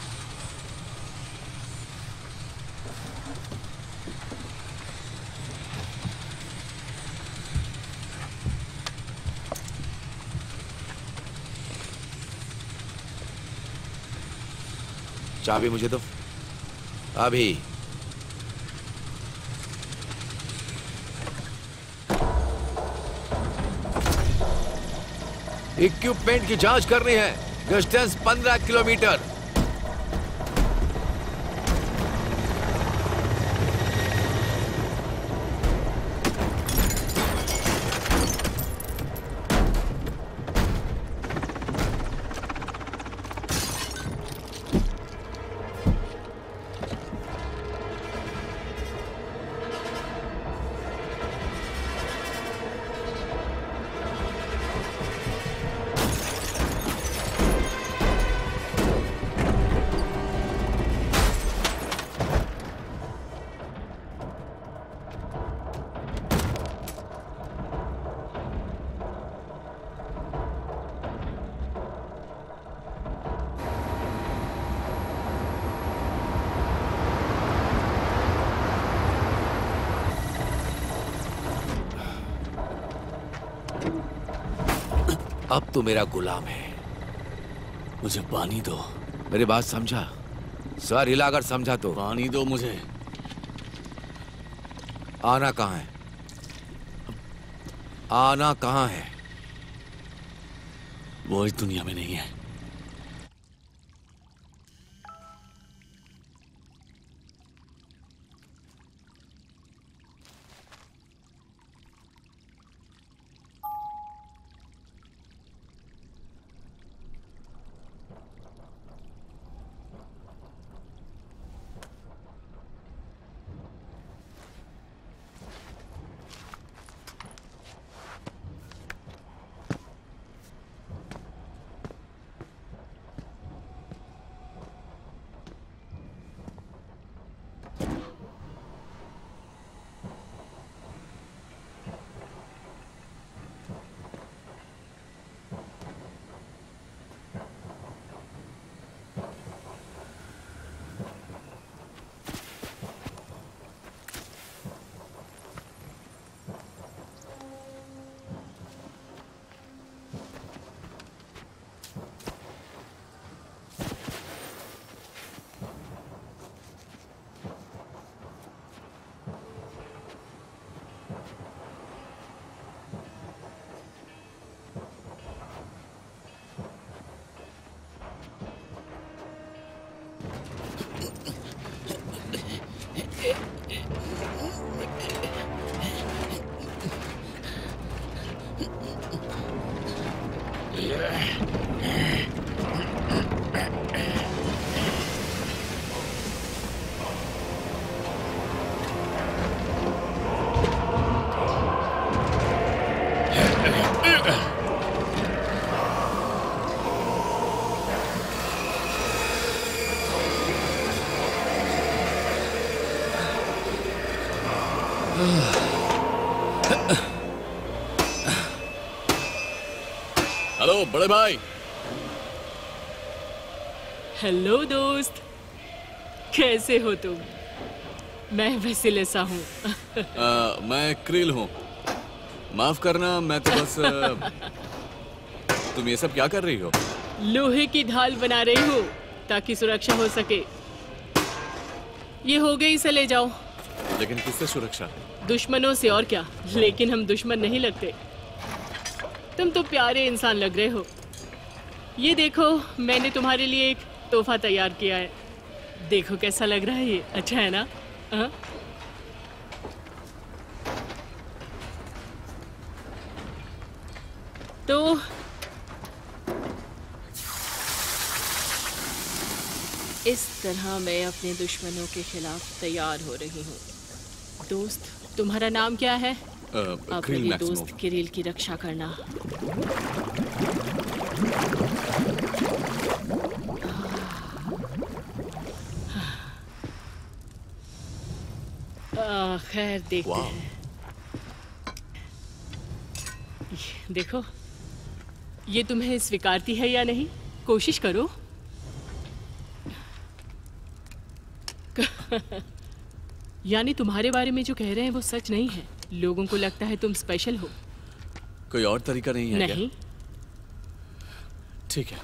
चाबी मुझे दो अभी। इक्विपमेंट की जांच करनी है। Distance 15 kilometre. अब तो मेरा गुलाम है। मुझे पानी दो। मेरी बात समझा? सर हिलाकर समझा तो। पानी दो मुझे। आना कहाँ है? आना कहाँ है? वो इस दुनिया में नहीं है। हेलो बड़े भाई। हेलो दोस्त, कैसे हो तुम? मैं वैसे सा हूँ। मैं क्रिल हूँ। माफ करना, मैं तो बस तुम ये सब क्या कर रही हो? लोहे की ढाल बना रही हो ताकि सुरक्षा हो सके। ये हो गई, इसे ले जाओ। लेकिन किससे सुरक्षा? दुश्मनों से और क्या, लेकिन हम दुश्मन नहीं लगते। तुम तो प्यारे इंसान लग रहे हो। ये देखो, मैंने तुम्हारे लिए एक तोहफा तैयार किया है। देखो कैसा लग रहा है ये, अच्छा है ना? हाँ? तो इस तरह मैं अपने दुश्मनों के खिलाफ तैयार हो रही हूँ। दोस्त, तुम्हारा नाम क्या है? अपने दोस्त किरिल की रक्षा करना। खैर देखते हैं। देखो, ये तुम्हें स्वीकारती है या नहीं, कोशिश करो। यानी तुम्हारे बारे में जो कह रहे हैं वो सच नहीं है। लोगों को लगता है तुम स्पेशल हो। कोई और तरीका नहीं है? नहीं। ठीक है।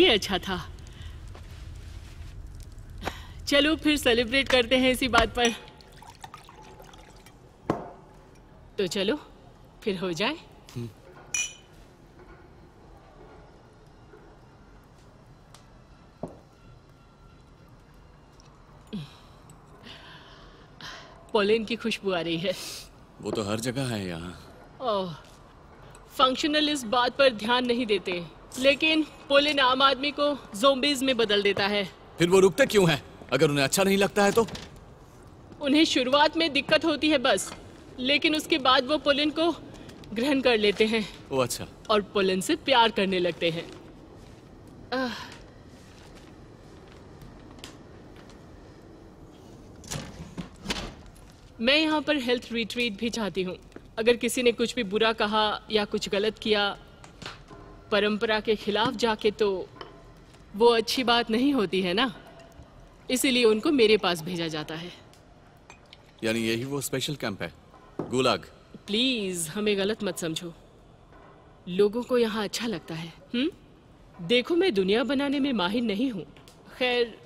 ये अच्छा था। चलो फिर सेलिब्रेट करते हैं इसी बात पर। तो चलो फिर हो जाए। पोलेन की खुशबू आ रही है। वो तो हर जगह है यहाँ। ओह, फंक्शनल इस बात पर ध्यान नहीं देते, लेकिन पोलेन आम आदमी को ज़ोंबीज़ में बदल देता है। फिर वो रुकते क्यों हैं? अगर उन्हें अच्छा नहीं लगता है तो? उन्हें शुरुआत में दिक्कत होती है बस, लेकिन उसके बाद वो पोलेन को ग्रहण कर लेते हैं। वो अच्छा। और पोलेन से प्यार करने लगते हैं। मैं यहाँ पर हेल्थ रिट्रीट भी चाहती हूँ। अगर किसी ने कुछ भी बुरा कहा या कुछ गलत किया परंपरा के खिलाफ जाके, तो वो अच्छी बात नहीं होती है ना, इसीलिए उनको मेरे पास भेजा जाता है। यानी यही वो स्पेशल कैंप है, गुलाग। प्लीज हमें गलत मत समझो, लोगों को यहाँ अच्छा लगता है। देखो, मैं दुनिया बनाने में माहिर नहीं हूँ। खैर,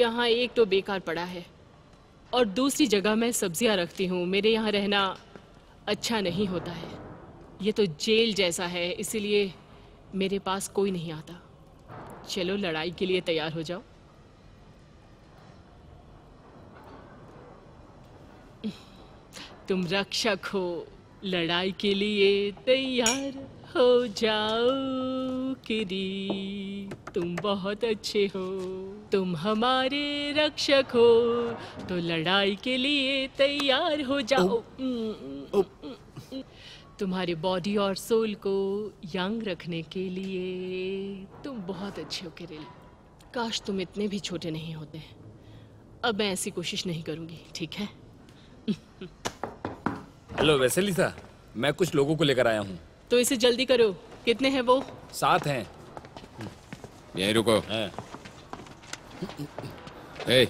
यहाँ एक तो बेकार पड़ा है और दूसरी जगह मैं सब्जियाँ रखती हूँ। मेरे यहाँ रहना अच्छा नहीं होता है, ये तो जेल जैसा है, इसीलिए मेरे पास कोई नहीं आता। चलो लड़ाई के लिए तैयार हो जाओ। तुम रक्षक हो, लड़ाई के लिए तैयार हो जाओ। किरी, तुम बहुत अच्छे हो, तुम हमारे रक्षक हो, तो लड़ाई के लिए तैयार हो जाओ। तुम्हारी बॉडी और सोल को यंग रखने के लिए तुम बहुत अच्छे हो किरिल। काश तुम इतने भी छोटे नहीं होते। अब मैं ऐसी कोशिश नहीं करूंगी, ठीक है? हेलो वेसेलिसा, मैं कुछ लोगों को लेकर आया हूँ। तो इसे जल्दी करो। कितने हैं वो? 7 हैं। यहीं रुको। ए,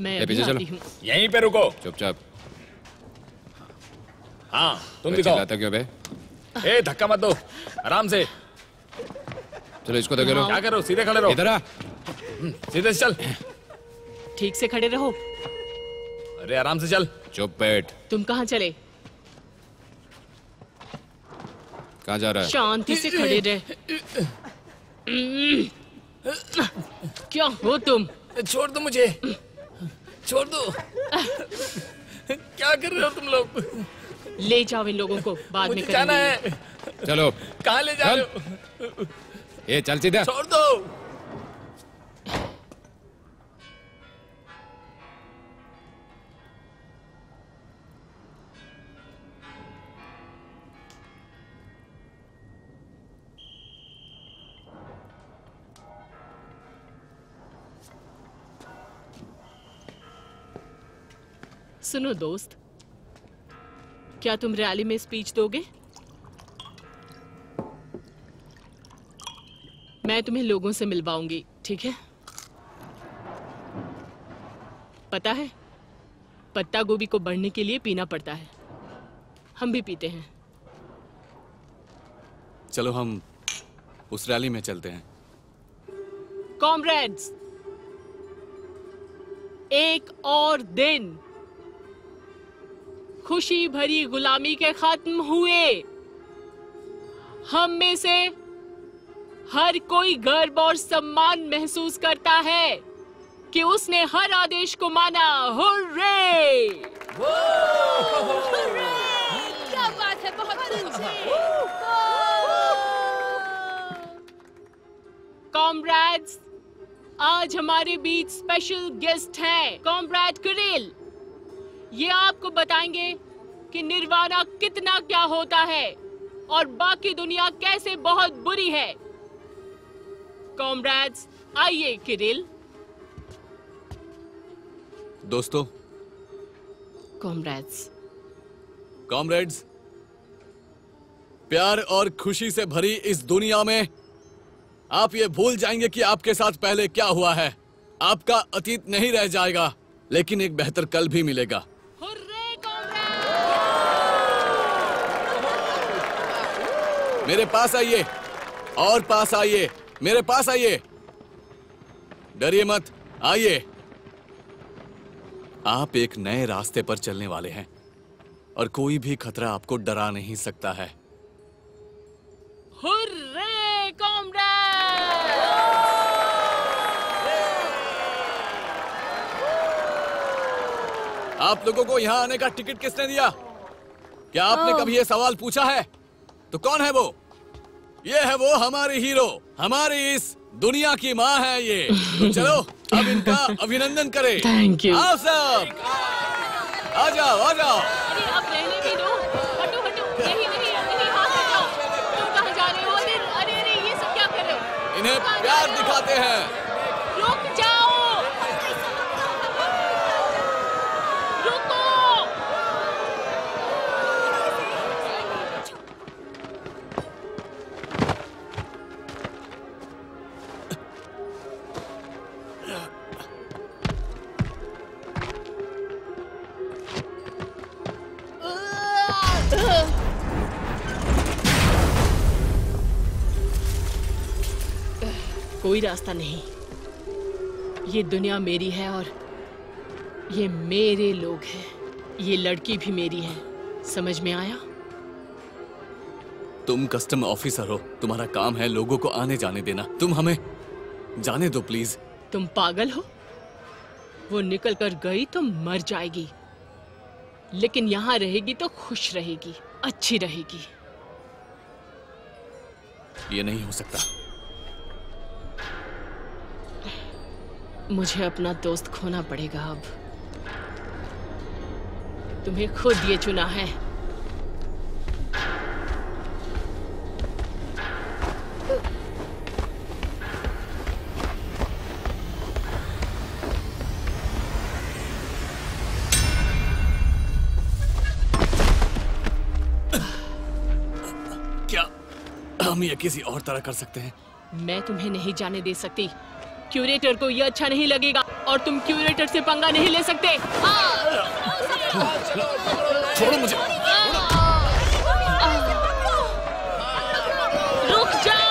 मैं पीछे चलो। यहीं पे रुको। चुपचाप। हाँ, तुम दिखाओ। चिल्लाता क्यों बे? ए, धक्का मत दो, आराम से चलो। इसको तो करो। क्या करो? सीधे खड़े रहो। इधर आ, सीधे से चल। ठीक से खड़े रहो। अरे आराम से चल। चुप बैठ। तुम कहाँ चले? कहाँ जा रहा है? शांति से खड़े रहे। क्या हो तुम? छोड़ दो मुझे, छोड़ दो। क्या कर रहे हो तुम लोग? ले जाओ इन लोगों को, बाद में जाना है। चलो। कहाँ ले जा रहे हो? ये चल सीधा। छोड़ दो। सुनो दोस्त, क्या तुम रैली में स्पीच दोगे? मैं तुम्हें लोगों से मिलवाऊंगी, ठीक है? पता है, पत्ता गोभी को बढ़ने के लिए पीना पड़ता है। हम भी पीते हैं। चलो हम उस रैली में चलते हैं। कॉमरेड्स, एक और दिन खुशी भरी गुलामी के खत्म हुए। हम में से हर कोई गर्व और सम्मान महसूस करता है कि उसने हर आदेश को माना। हुर्रे! हुर्रे! क्या बात है, बहुत अच्छे। कॉमरेड्स, आज हमारे बीच स्पेशल गेस्ट हैं कॉमरेड किरिल। ये आपको बताएंगे कि निर्वाणा कितना क्या होता है और बाकी दुनिया कैसे बहुत बुरी है। कॉमरेड्स, आइए किरिल। दोस्तों। कॉमरेड्स। कॉमरेड्स, प्यार और खुशी से भरी इस दुनिया में आप ये भूल जाएंगे कि आपके साथ पहले क्या हुआ है। आपका अतीत नहीं रह जाएगा, लेकिन एक बेहतर कल भी मिलेगा। मेरे पास आइए और पास आइए, मेरे पास आइए, डरिए मत, आइए। आप एक नए रास्ते पर चलने वाले हैं और कोई भी खतरा आपको डरा नहीं सकता है। Hurray comrade! आप लोगों को यहाँ आने का टिकट किसने दिया? क्या आपने कभी ये सवाल पूछा है? तो कौन है वो? ये है वो हमारे हीरो, हमारी इस दुनिया की माँ है ये। तो चलो अब इनका अभिनंदन करें। Thank you. आप सब आ जाओ आ जाओ। इन्हें प्यार दिखाते हैं। रुक जाओ, रुको। कोई रास्ता नहीं। ये दुनिया मेरी है और ये मेरे लोग हैं। ये लड़की भी मेरी है, समझ में आया? तुम कस्टम ऑफिसर हो, तुम्हारा काम है लोगों को आने जाने देना। तुम हमें जाने दो प्लीज। तुम पागल हो? वो निकल कर गई तो मर जाएगी, लेकिन यहाँ रहेगी तो खुश रहेगी, अच्छी रहेगी। ये नहीं हो सकता। मुझे अपना दोस्त खोना पड़ेगा अब। तुम्हें खुद ये चुना है। क्या हम ये किसी और तरह कर सकते हैं? मैं तुम्हें नहीं जाने दे सकती। क्यूरेटर को ये अच्छा नहीं लगेगा और तुम क्यूरेटर से पंगा नहीं ले सकते। छोड़ो मुझे। रुक जाओ।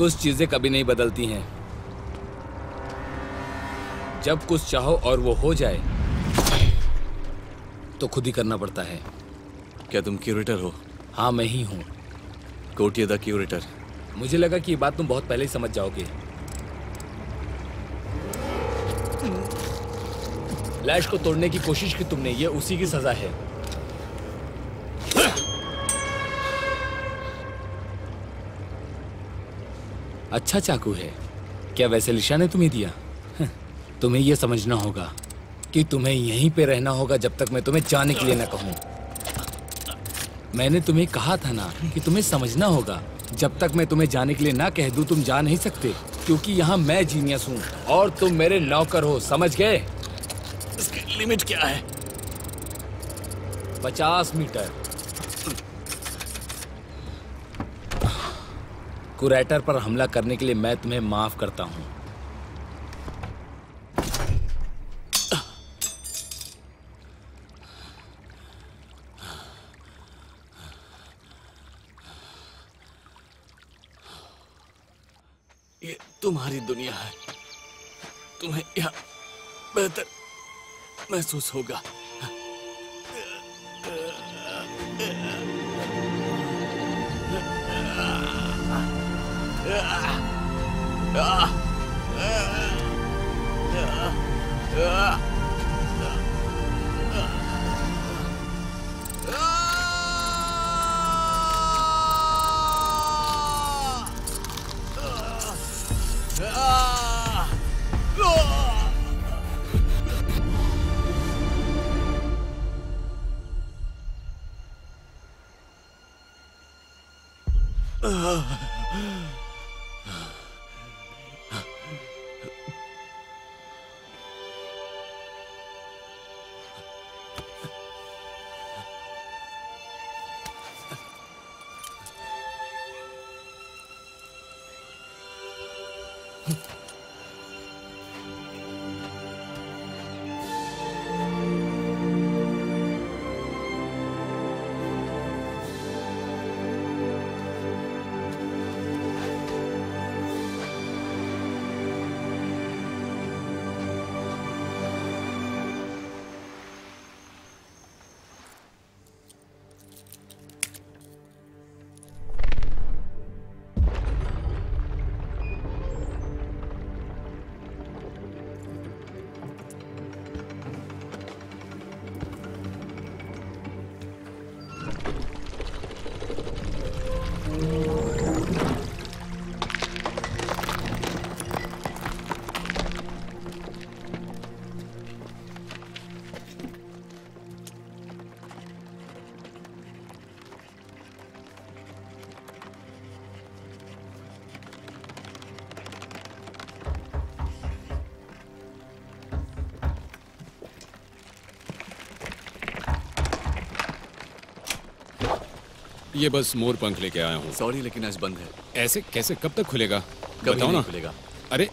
कुछ चीजें कभी नहीं बदलती हैं। जब कुछ चाहो और वो हो जाए तो खुद ही करना पड़ता है। क्या तुम क्यूरेटर हो? हाँ मैं ही हूँ, कोटिया द क्यूरेटर। मुझे लगा कि ये बात तुम बहुत पहले ही समझ जाओगे। लैश को तोड़ने की कोशिश की तुमने, ये उसी की सजा है। अच्छा चाकू है क्या? वैसे लिशा ने तुम्हें दिया। तुम्हें यह समझना होगा कि तुम्हें यहीं पे रहना होगा जब तक मैं तुम्हें जाने के लिए ना कहूँ। मैंने तुम्हें कहा था ना कि तुम्हें समझना होगा। जब तक मैं तुम्हें जाने के लिए ना कह दूँ तुम जा नहीं सकते, क्योंकि यहाँ मैं जीनियस हूँ और तुम मेरे नौकर हो, समझ गए? इसकी लिमिट क्या है? 50 मीटर। कुरेटर पर हमला करने के लिए मैं तुम्हें माफ करता हूं। ये तुम्हारी दुनिया है, तुम्हें यह बेहतर महसूस होगा। ये बस मोर पंख लेके आया हूँ। सॉरी लेकिन आज बंद है। ऐसे कैसे, कब तक खुलेगा? कभी बताओ ना। खुलेगा। अरे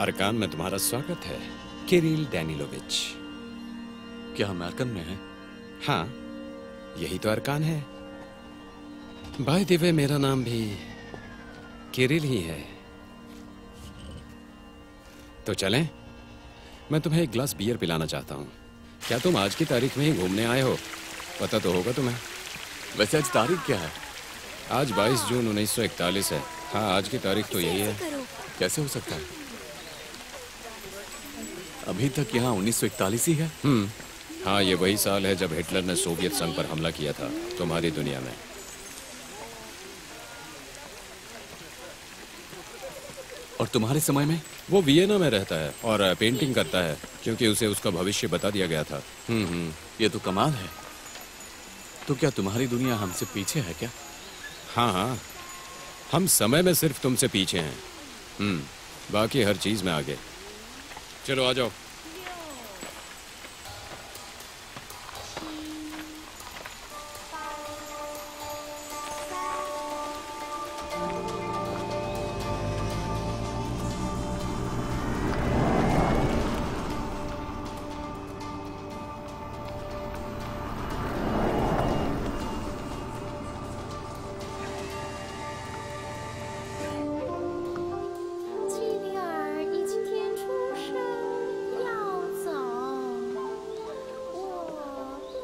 अरकान में तुम्हारा स्वागत है किरिल डैनिलोविच। क्या हम अरकान में हैं? हाँ, यही तो अरकान है। बाय द वे मेरा नाम भी किरिल ही है। तो चलें, मैं तुम्हें एक ग्लास बियर पिलाना चाहता हूँ। क्या तुम आज की तारीख में ही घूमने आए हो? पता तो होगा तुम्हें। वैसे आज तारीख क्या है? आज 22 जून 1941 है। हाँ, आज की तारीख तो यही है। कैसे हो सकता है? अभी तक यहाँ 1941 ही है। हाँ, ये वही साल है जब हिटलर ने सोवियत संघ पर हमला किया था तुम्हारी दुनिया में। और तुम्हारे समय में? वो वियना में रहता है और पेंटिंग करता है क्योंकि उसे उसका भविष्य बता दिया गया था। ये तो कमाल है। तो क्या तुम्हारी दुनिया हमसे पीछे है क्या? हाँ, हम समय में सिर्फ तुमसे पीछे हैं। बाकी हर चीज में आगे। चलो आ जाओ।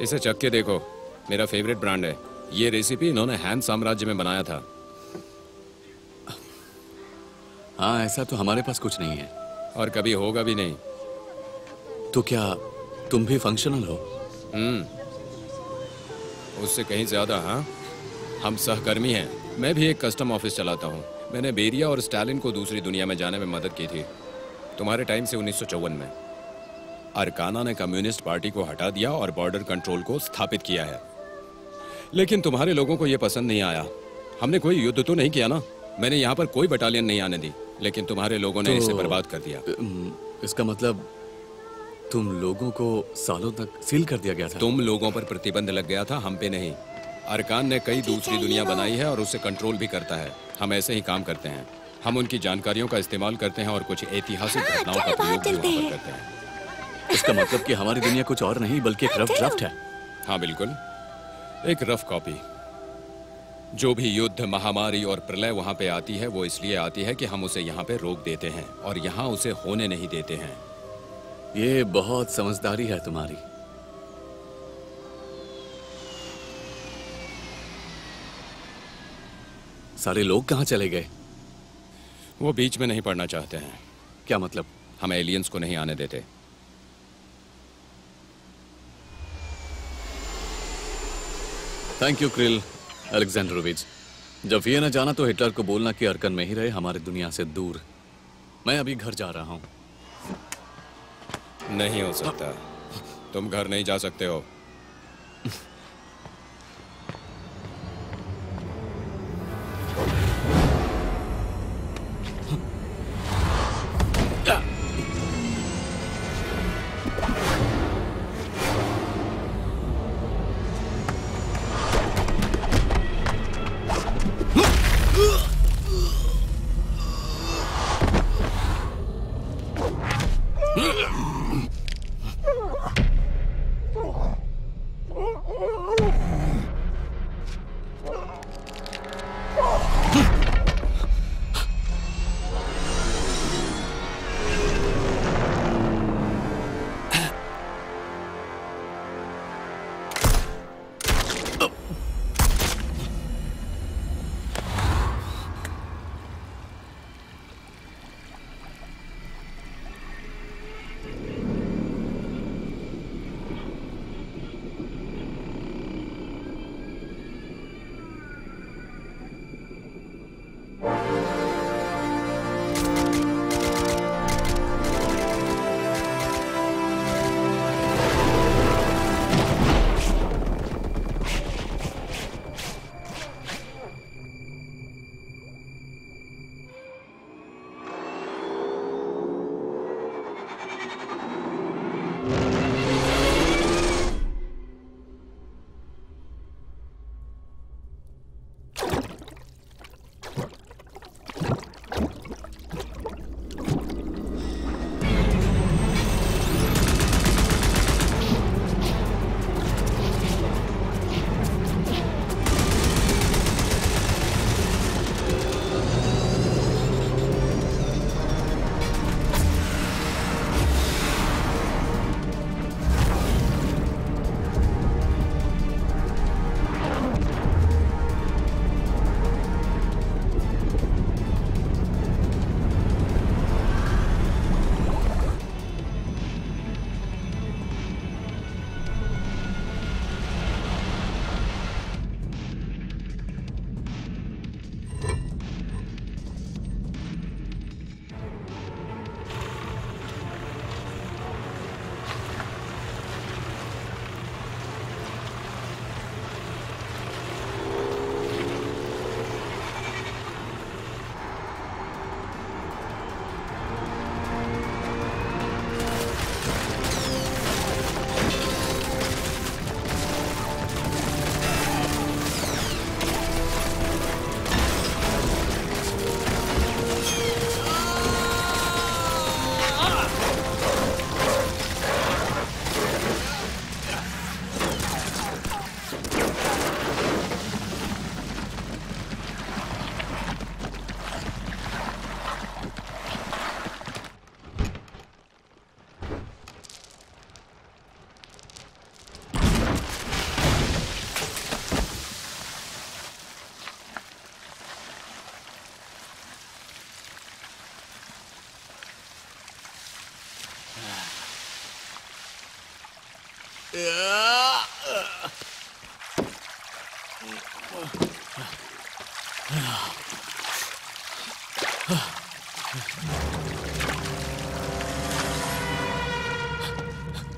इसे चख के देखो, मेरा फेवरेट ब्रांड है। ये रेसिपी इन्होंने हैन साम्राज्य में बनाया था। हाँ, ऐसा तो हमारे पास कुछ नहीं है और कभी होगा भी नहीं। तो क्या तुम भी फंक्शनल हो? उससे कहीं ज्यादा। हाँ, हम सहकर्मी हैं। मैं भी एक कस्टम ऑफिस चलाता हूँ। मैंने बेरिया और स्टालिन को दूसरी दुनिया में जाने में मदद की थी, तुम्हारे टाइम से 1954 में। अरकाना ने कम्युनिस्ट पार्टी को हटा दिया और बॉर्डर कंट्रोल को स्थापित किया है। लेकिन तुम्हारे लोगों को यह पसंद नहीं आया। हमने कोई युद्ध तो नहीं किया ना, मैंने यहाँ पर कोई बटालियन नहीं आने दी, लेकिन तुम्हारे लोगों ने इसे बर्बाद कर दिया। इसका मतलब तुम लोगों को सालों तक सील कर दिया गया था? तुम लोगों पर प्रतिबंध लग गया था, हम पे नहीं। अरकान ने कई दूसरी दुनिया बनाई है और उसे कंट्रोल भी करता है। हम ऐसे ही काम करते हैं। हम उनकी जानकारियों का इस्तेमाल करते हैं और कुछ ऐतिहासिक घटनाओं का प्रयोग करते हैं। इसका मतलब कि हमारी दुनिया कुछ और नहीं बल्कि एक रफ ड्राफ्ट है। हाँ बिल्कुल, एक रफ कॉपी। जो भी युद्ध, महामारी और प्रलय वहाँ पे आती है वो इसलिए आती है कि हम उसे यहाँ पे रोक देते हैं और यहाँ उसे होने नहीं देते हैं। ये बहुत समझदारी है तुम्हारी। सारे लोग कहाँ चले गए? वो बीच में नहीं पड़ना चाहते हैं। क्या मतलब? हम एलियंस को नहीं आने देते। Thank you Kirill Alexandrovich. जब वियना जाना तो हिटलर को बोलना कि अर्कन में ही रहे, हमारे दुनिया से दूर। मैं अभी घर जा रहा हूँ। नहीं हो सकता, तुम घर नहीं जा सकते हो।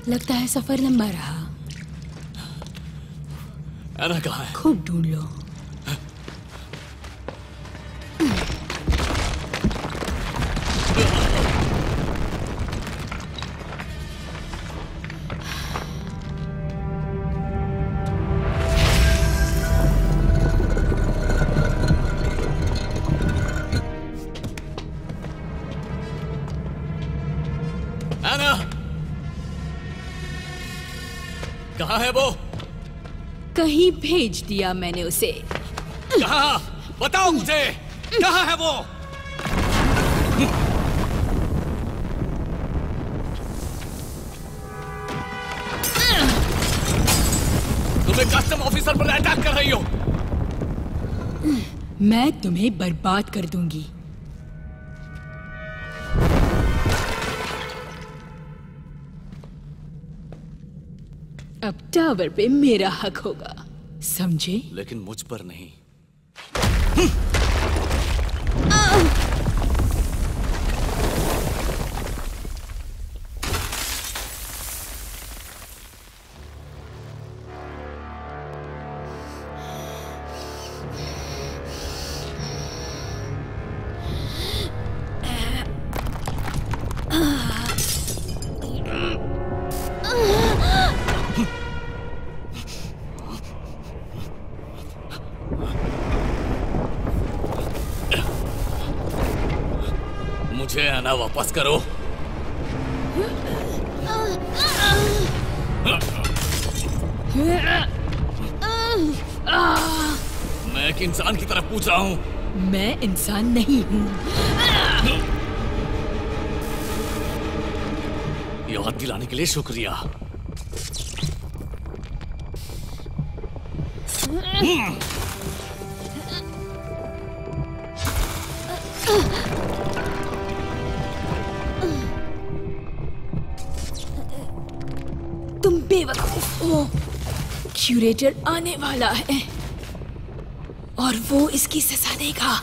लगता है सफर लंबा रहा। अरे कहाँ है? खूब ढूंढ लो। कहीं भेज दिया मैंने उसे। कहाँ? बताओ मुझे, कहाँ है वो? तुम्हें कस्टम ऑफिसर पर अटैक कर रही हो। मैं तुम्हें बर्बाद कर दूंगी। अब टावर पे मेरा हक होगा, समझे? लेकिन मुझ पर नहीं। ना वापस करो। मैं एक इंसान की तरफ पूछ रहा हूँ। मैं इंसान नहीं हूँ। याद दिलाने के लिए शुक्रिया। क्यूरेटर आने वाला है और वो इसकी सजा देगा।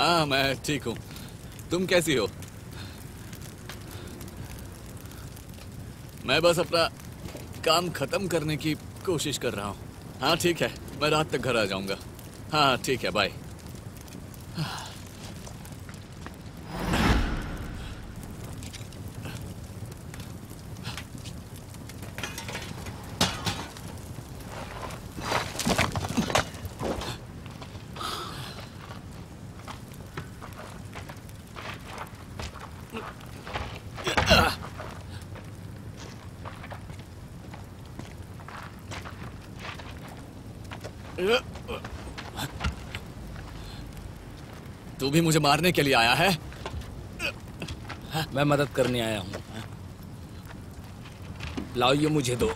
हाँ, मैं ठीक हूँ। तुम कैसी हो? मैं बस अपना काम खत्म करने की कोशिश कर रहा हूँ। हाँ ठीक है, मैं रात तक घर आ जाऊँगा। हाँ ठीक है, बाय। तू भी मुझे मारने के लिए आया है? मैं मदद करने आया हूँ। लाओ, ये मुझे दो।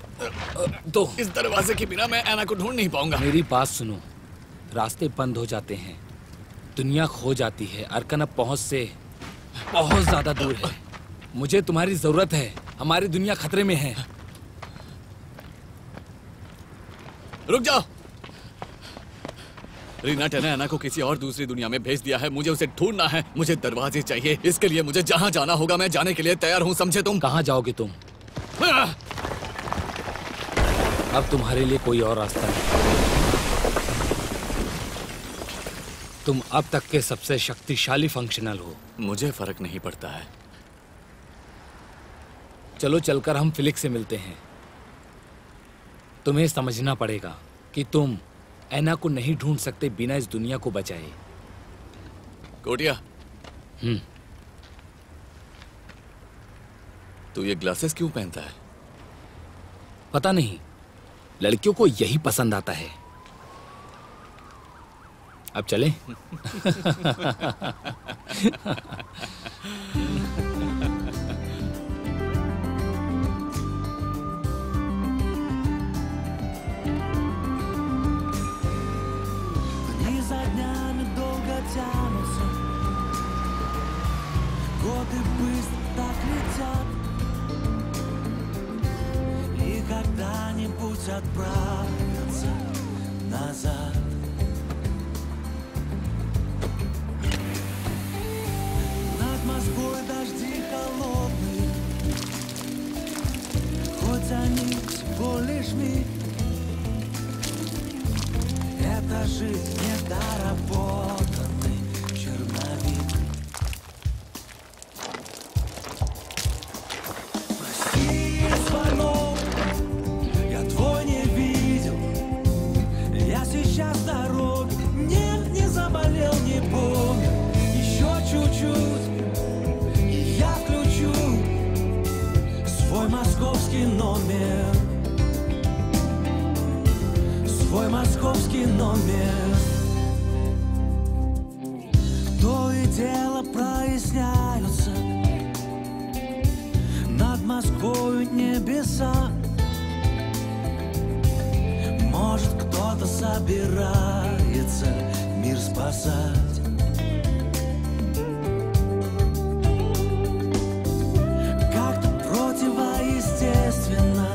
तो इस दरवाजे के बिना मैं एना को ढूंढ नहीं पाऊंगा। मेरी बात सुनो, रास्ते बंद हो जाते हैं, दुनिया खो जाती है। अर्कन अब पहुँच से बहुत ज्यादा दूर है। मुझे तुम्हारी जरूरत है, हमारी दुनिया खतरे में है। रुक जाओ। रीनाटा ने एना को किसी और दूसरी दुनिया में भेज दिया है। मुझे उसे ढूंढना है। मुझे दरवाजे चाहिए। इसके लिए मुझे जहां जाना होगा मैं जाने के लिए तैयार हूं, समझे तुम? कहां जाओगे तुम? अब तुम्हारे लिए कोई और रास्ता नहीं। तुम अब तक के सबसे शक्तिशाली फंक्शनल हो। मुझे फर्क नहीं पड़ता है। चलो, चलकर हम फिलिक्स से मिलते हैं। तुम्हें समझना पड़ेगा कि तुम एना को नहीं ढूंढ सकते बिना इस दुनिया को बचाए। कोटिया, तू ये ग्लासेस क्यों पहनता है? पता नहीं, लड़कियों को यही पसंद आता है। अब चले। Годы быстро так летят, и когда-нибудь отправятся назад. Над Москвой дожди холодные, хоть они всего лишь миг. Эта жизнь недоработанный черновик. Прости, звонок, я твой не видел. Я сейчас здоров, нет, не заболел, не помню. Еще чуть-чуть, и я включу свой свой московский номер, свой московский номер. То и дело проясняются над Москвою небеса. Может, кто-то собирается мир спасать. Как-то противоестественно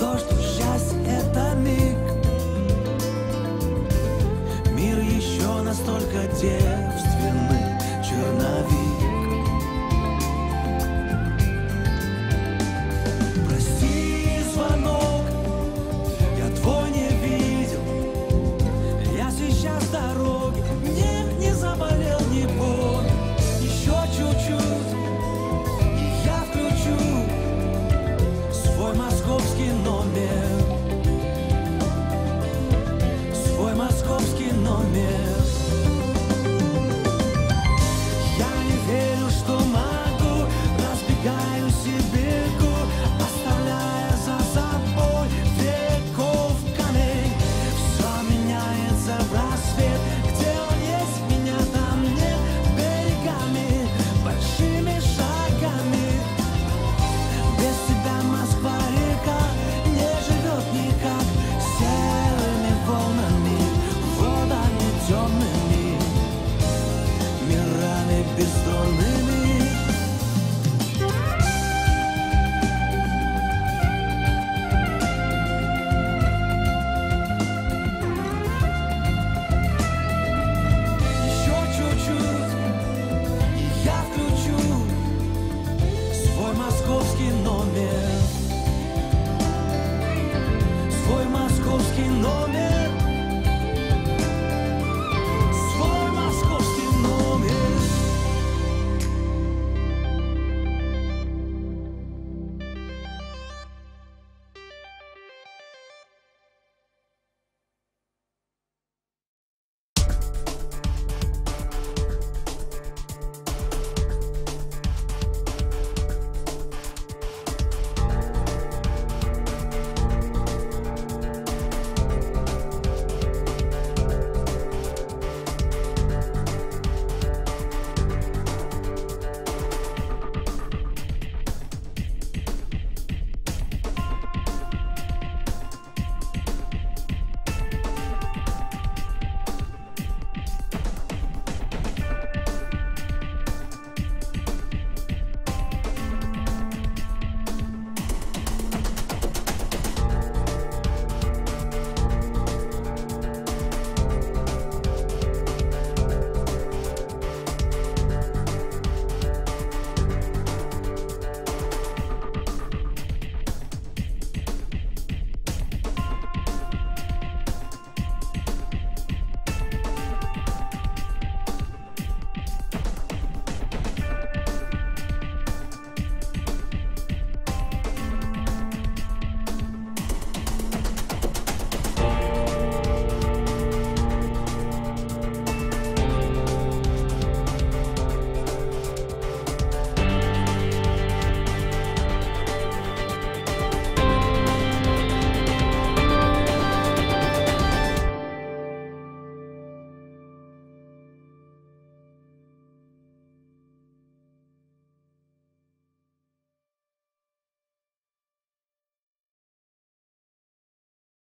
то, что счастье — это миг. Мир еще настолько девственный черновик. Московский, но